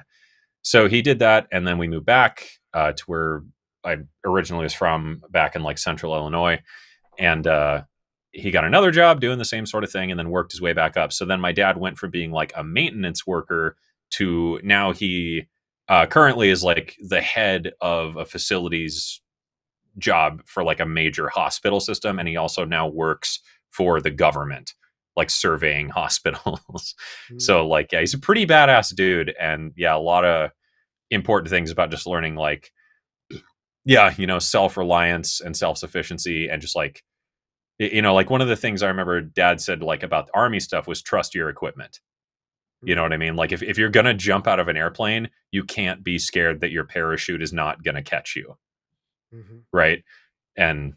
so he did that. And then we moved back, uh, to where I originally was from, back in like central Illinois. And, uh, he got another job doing the same sort of thing and then worked his way back up. So then my dad went from being like a maintenance worker to now he, uh, currently is like the head of a facilities job for like a major hospital system. And he also now works for the government, like surveying hospitals. Mm. So like, yeah, he's a pretty badass dude. And yeah, a lot of important things about just learning, like, yeah, you know, self-reliance and self-sufficiency, and just like, you know, like one of the things I remember dad said, like about the army stuff, was trust your equipment. You know what I mean? Like if, if you're going to jump out of an airplane, you can't be scared that your parachute is not going to catch you. Mm-hmm. Right. And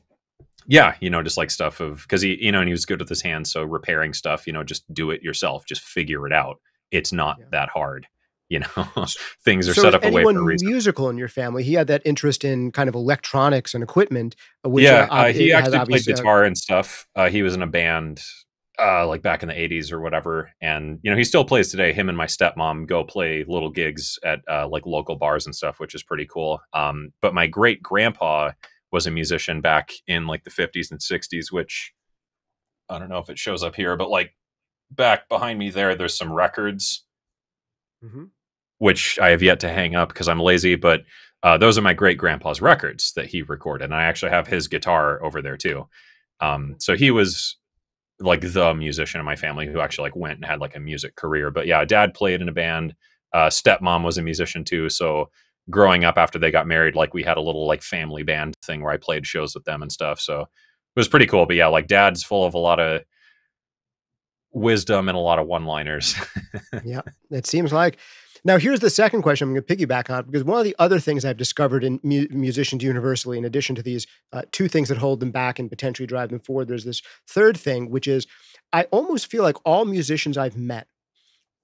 yeah, you know, just like stuff of, cause he, you know, and he was good with his hands. So repairing stuff, you know, just do it yourself, just figure it out. It's not yeah. that hard. You know, things are so set up away for a reason. Musical in your family? He had that interest in kind of electronics and equipment. Which yeah. Uh, uh, he actually played guitar uh, and stuff. Uh, he was in a band, uh, like back in the eighties or whatever. And, you know, he still plays today. Him and my stepmom go play little gigs at uh, like local bars and stuff, which is pretty cool. Um, but my great grandpa was a musician back in like the fifties and sixties, which I don't know if it shows up here, but like back behind me there, there's some records, mm-hmm. which I have yet to hang up because I'm lazy. But uh, those are my great grandpa's records that he recorded. And I actually have his guitar over there too. Um, so he was like the musician in my family who actually like went and had like a music career. But yeah, dad played in a band. Uh, stepmom was a musician too. So growing up after they got married, like we had a little like family band thing where I played shows with them and stuff. So it was pretty cool. But yeah, like dad's full of a lot of wisdom and a lot of one-liners. Yeah, it seems like. Now, here's the second question I'm going to piggyback on, because one of the other things I've discovered in mu musicians universally, in addition to these uh, two things that hold them back and potentially drive them forward, there's this third thing, which is I almost feel like all musicians I've met,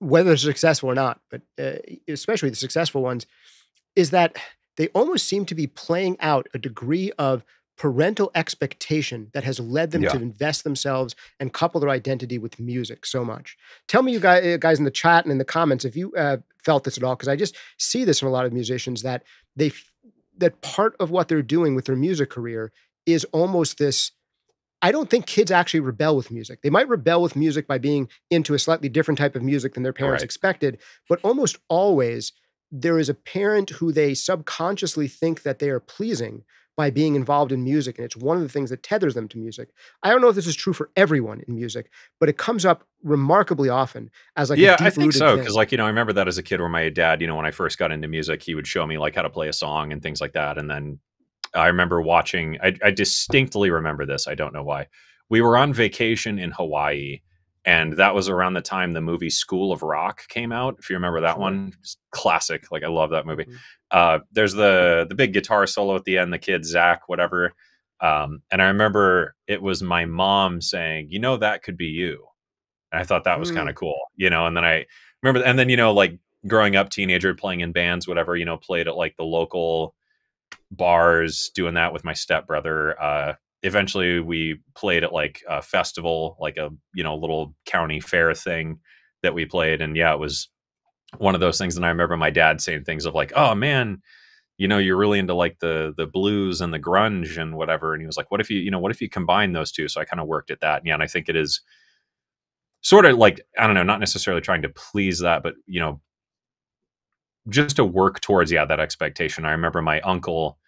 whether they're successful or not, but uh, especially the successful ones, is that they almost seem to be playing out a degree of parental expectation that has led them yeah. to invest themselves and couple their identity with music so much. Tell me, you guys, guys in the chat and in the comments, if you uh, felt this at all, because I just see this in a lot of musicians, that they that part of what they're doing with their music career is almost this. I don't think kids actually rebel with music. They might rebel with music by being into a slightly different type of music than their parents right. expected, but almost always there is a parent who they subconsciously think that they are pleasing by being involved in music. And it's one of the things that tethers them to music. I don't know if this is true for everyone in music, but it comes up remarkably often as like, yeah, a I think so. Thing. Cause like, you know, I remember that as a kid where my dad, you know, when I first got into music, he would show me like how to play a song and things like that. And then I remember watching, I, I distinctly remember this. I don't know why. We were on vacation in Hawaii, and that was around the time the movie School of Rock came out. If you remember that sure. one, classic. Like I love that movie. Mm-hmm. Uh, there's the the big guitar solo at the end, the kid Zach, whatever. Um, and I remember it was my mom saying, "You know, that could be you." And I thought that was mm-hmm. kind of cool, you know. And then I remember, and then you know, like growing up, teenager, playing in bands, whatever, you know, played at like the local bars, doing that with my stepbrother. Uh, eventually we played at like a festival, like a, you know, little county fair thing that we played. And yeah, it was one of those things. And I remember my dad saying things of like, "Oh man, you know, you're really into like the, the blues and the grunge and whatever." And he was like, "What if you, you know, what if you combine those two?" So I kind of worked at that. And yeah. And I think it is sort of like, I don't know, not necessarily trying to please that, but you know, just to work towards, yeah, that expectation. I remember my uncle,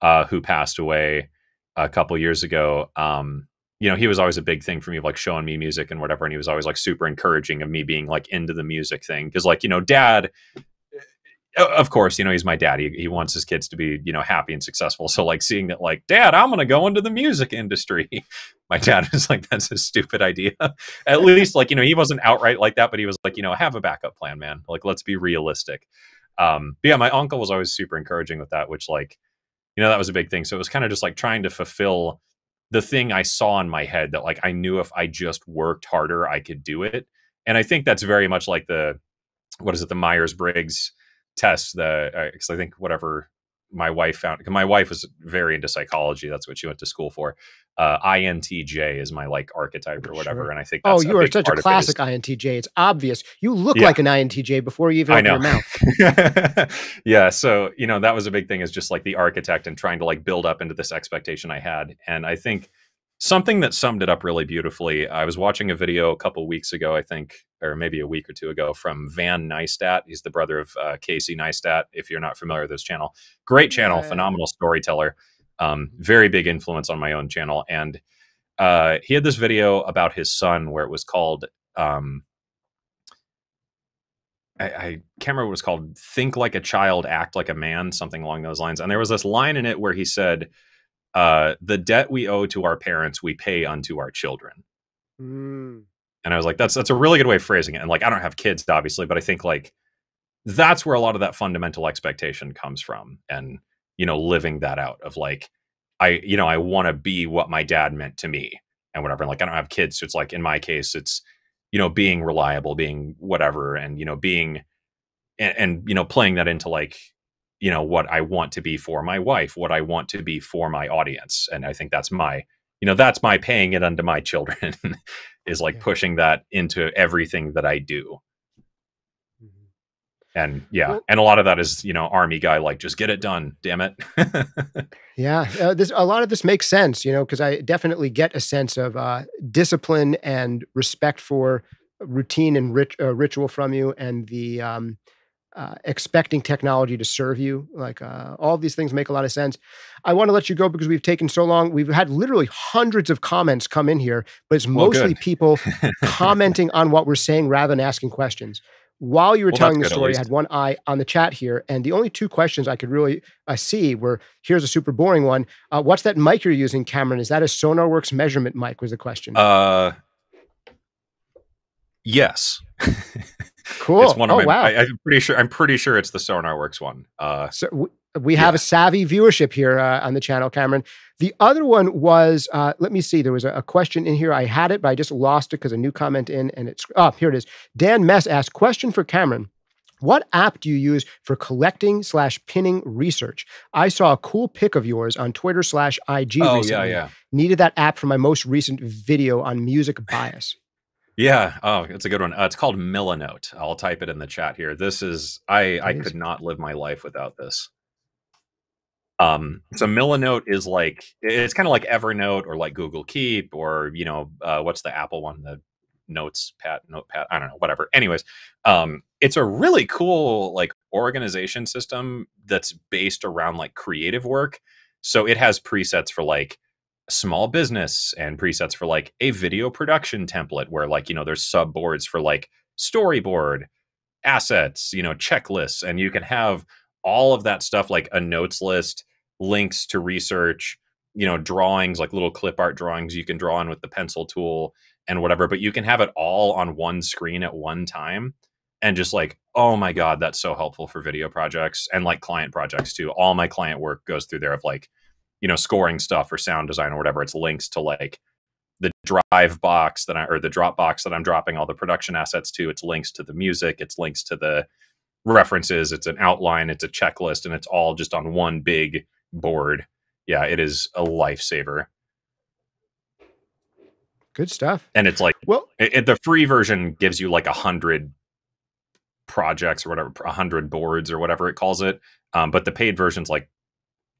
uh, who passed away a couple years ago. Um, you know, he was always a big thing for me, like showing me music and whatever. And he was always like super encouraging of me being like into the music thing. Cause like, you know, dad, of course, you know, he's my dad. He, he wants his kids to be, you know, happy and successful. So like seeing that, like, dad, I'm going to go into the music industry. My dad was like, that's a stupid idea. At least like, you know, he wasn't outright like that, but he was like, you know, have a backup plan, man. Like, let's be realistic. Um, but yeah, my uncle was always super encouraging with that, which like, you know, that was a big thing. So it was kind of just like trying to fulfill the thing I saw in my head that like, I knew if I just worked harder, I could do it. And I think that's very much like the, what is it? The Myers-Briggs test, the, uh, cause I think whatever my wife found, cause my wife was very into psychology. That's what she went to school for. Uh, I N T J is my like archetype or whatever. Sure. And I think, that's oh, you a are such a classic it I N T J. It's obvious. You look yeah. like an I N T J before you even open your mouth. Yeah. So, you know, that was a big thing, is just like the architect and trying to like build up into this expectation I had. And I think something that summed it up really beautifully, I was watching a video a couple weeks ago, I think, or maybe a week or two ago, from Van Neistat. He's the brother of uh, Casey Neistat. If you're not familiar with his channel, great channel, yeah. phenomenal storyteller. Um, very big influence on my own channel. And uh, he had this video about his son where it was called, um, I, I can't remember what it was called, Think Like a Child, Act Like a Man, something along those lines. And there was this line in it where he said, uh, the debt we owe to our parents, we pay unto our children. Mm. And I was like, that's, that's a really good way of phrasing it. And like, I don't have kids, obviously, but I think like, that's where a lot of that fundamental expectation comes from. And you know, living that out of like, I, you know, I want to be what my dad meant to me and whatever. And like, I don't have kids. So it's like, in my case, it's, you know, being reliable, being whatever, and, you know, being, and, and, you know, playing that into like, you know, what I want to be for my wife, what I want to be for my audience. And I think that's my, you know, that's my paying it unto my children is like yeah. pushing that into everything that I do. And yeah, and a lot of that is, you know, army guy, like, just get it done, damn it. yeah, uh, this, a lot of this makes sense, you know, because I definitely get a sense of uh, discipline and respect for routine and rit uh, ritual from you, and the um, uh, expecting technology to serve you. Like uh, all of these things make a lot of sense. I want to let you go because we've taken so long. We've had literally hundreds of comments come in here, but it's mostly well, people commenting on what we're saying rather than asking questions. While you were well, telling the story, I had one eye on the chat here, and the only two questions I could really uh, see were, here's a super boring one. Uh, what's that mic you're using, Cameron? Is that a SonarWorks measurement mic was the question. Uh, yes. Cool. It's one of oh, my, wow. I, I'm pretty sure, I'm pretty sure it's the SonarWorks one. Uh, so we have yeah. a savvy viewership here uh, on the channel, Cameron. The other one was, uh, let me see, there was a, a question in here. I had it, but I just lost it because a new comment in, and it's, oh, here it is. Dan Mess asked, question for Cameron. What app do you use for collecting slash pinning research? I saw a cool pic of yours on Twitter slash I G oh, recently. Yeah, yeah. Needed that app for my most recent video on music bias. Yeah. Oh, it's a good one. Uh, it's called Milanote. I'll type it in the chat here. This is, I, I could not live my life without this. Um, so Milanote is like, it's kind of like Evernote or like Google Keep or, you know, uh, what's the Apple one? The Notes, Pat, Notepad, I don't know, whatever. Anyways, um, it's a really cool like organization system that's based around like creative work. So it has presets for like small business and presets for like a video production template where like, you know, there's sub boards for like storyboard, assets, you know, checklists, and you can have all of that stuff, like a notes list, links to research, you know, drawings, like little clip art drawings you can draw in with the pencil tool and whatever, but you can have it all on one screen at one time. And just like, oh my God, that's so helpful for video projects and like client projects too. All my client work goes through there of like, you know, scoring stuff or sound design or whatever. It's links to like the drive box that I, or the drop box that I'm dropping all the production assets to. It's links to the music. It's links to the references. It's an outline. It's a checklist, and it's all just on one big board. Yeah. It is a lifesaver. Good stuff. And it's like, well, it, it, the free version gives you like a hundred projects or whatever, a hundred boards or whatever it calls it. Um, but the paid version's like,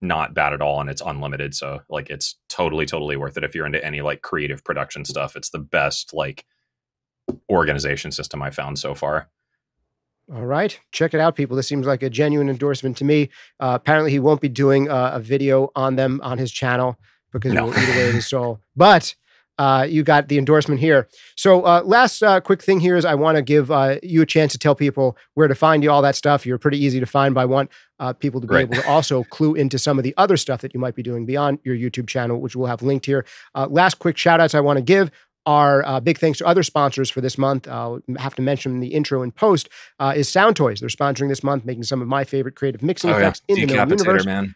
not bad at all, and it's unlimited, so like it's totally totally worth it if you're into any like creative production stuff. It's the best like organization system I found so far. All right, check it out, people. This seems like a genuine endorsement to me. Uh, apparently he won't be doing uh, a video on them on his channel because no. It will eat away his soul, but uh, you got the endorsement here. So uh, last uh, quick thing here is I want to give uh, you a chance to tell people where to find you, all that stuff. You're pretty easy to find, but I want uh, people to be right. able to also clue into some of the other stuff that you might be doing beyond your YouTube channel, which we'll have linked here. Uh, last quick shout outs I want to give Our uh, big thanks to other sponsors for this month. I'll have to mention in the intro and post uh, is Sound Toys. They're sponsoring this month, making some of my favorite creative mixing oh, effects yeah. in the Milanote universe. Man.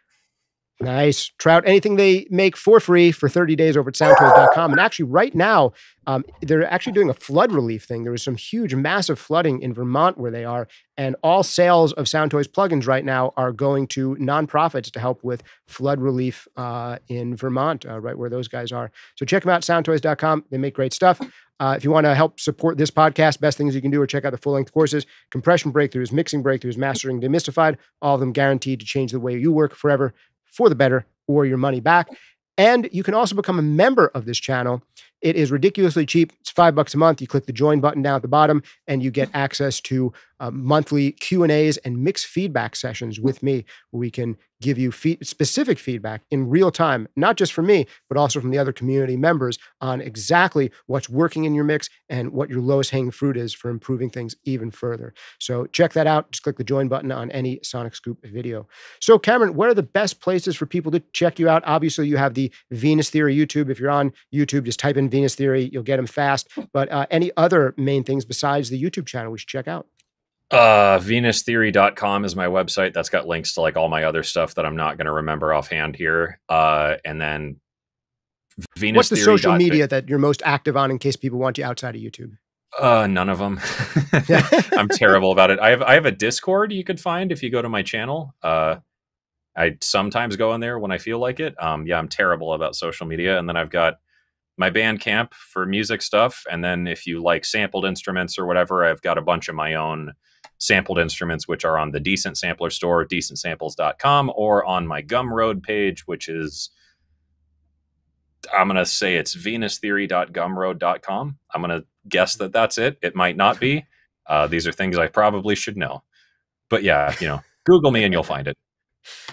Nice. Trout, anything they make for free for thirty days over at sound toys dot com. And actually right now, um, they're actually doing a flood relief thing. There was some huge, massive flooding in Vermont where they are. And all sales of Sound Toys plugins right now are going to nonprofits to help with flood relief uh, in Vermont, uh, right where those guys are. So check them out, sound toys dot com. They make great stuff. Uh, if you want to help support this podcast, best things you can do are check out the full-length courses, Compression Breakthroughs, Mixing Breakthroughs, Mastering Demystified, all of them guaranteed to change the way you work forever for the better, or your money back. And you can also become a member of this channel. It is ridiculously cheap. It's five bucks a month. You click the join button down at the bottom and you get access to uh, monthly Q and A's and mixed feedback sessions with me, where we can give you fe- specific feedback in real time, not just from me, but also from the other community members on exactly what's working in your mix and what your lowest hanging fruit is for improving things even further. So check that out. Just click the join button on any Sonic Scoop video. So Cameron, what are the best places for people to check you out? Obviously you have the Venus Theory YouTube. If you're on YouTube, just type in Venus Theory, you'll get them fast. But uh, any other main things besides the YouTube channel we should check out? Uh, venus theory dot com is my website. That's got links to like all my other stuff that I'm not going to remember offhand here. Uh, and then Venus What's the Theory. Social media that you're most active on in case people want you outside of YouTube? Uh, none of them. I'm terrible about it. I have, I have a Discord you could find if you go to my channel. Uh, I sometimes go in there when I feel like it. Um, yeah, I'm terrible about social media. And then I've got my Bandcamp for music stuff. And then if you like sampled instruments or whatever, I've got a bunch of my own sampled instruments, which are on the Decent Sampler store, decent samples dot com, or on my Gumroad page, which is, I'm going to say it's venus theory dot gumroad dot com. I'm going to guess that that's it. It might not be. Uh, these are things I probably should know. But yeah, you know, Google me and you'll find it.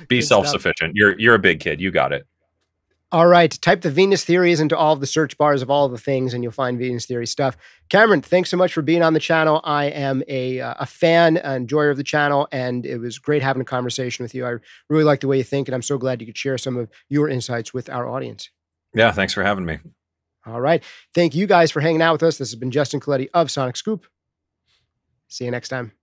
Be self-sufficient. You're, you're a big kid. You got it. All right, type the Venus Theories into all of the search bars of all of the things and you'll find Venus Theory stuff. Cameron, thanks so much for being on the channel. I am a, uh, a fan, an enjoyer of the channel, and it was great having a conversation with you. I really like the way you think, and I'm so glad you could share some of your insights with our audience. Yeah, thanks for having me. All right, thank you guys for hanging out with us. This has been Justin Colletti of Sonic Scoop. See you next time.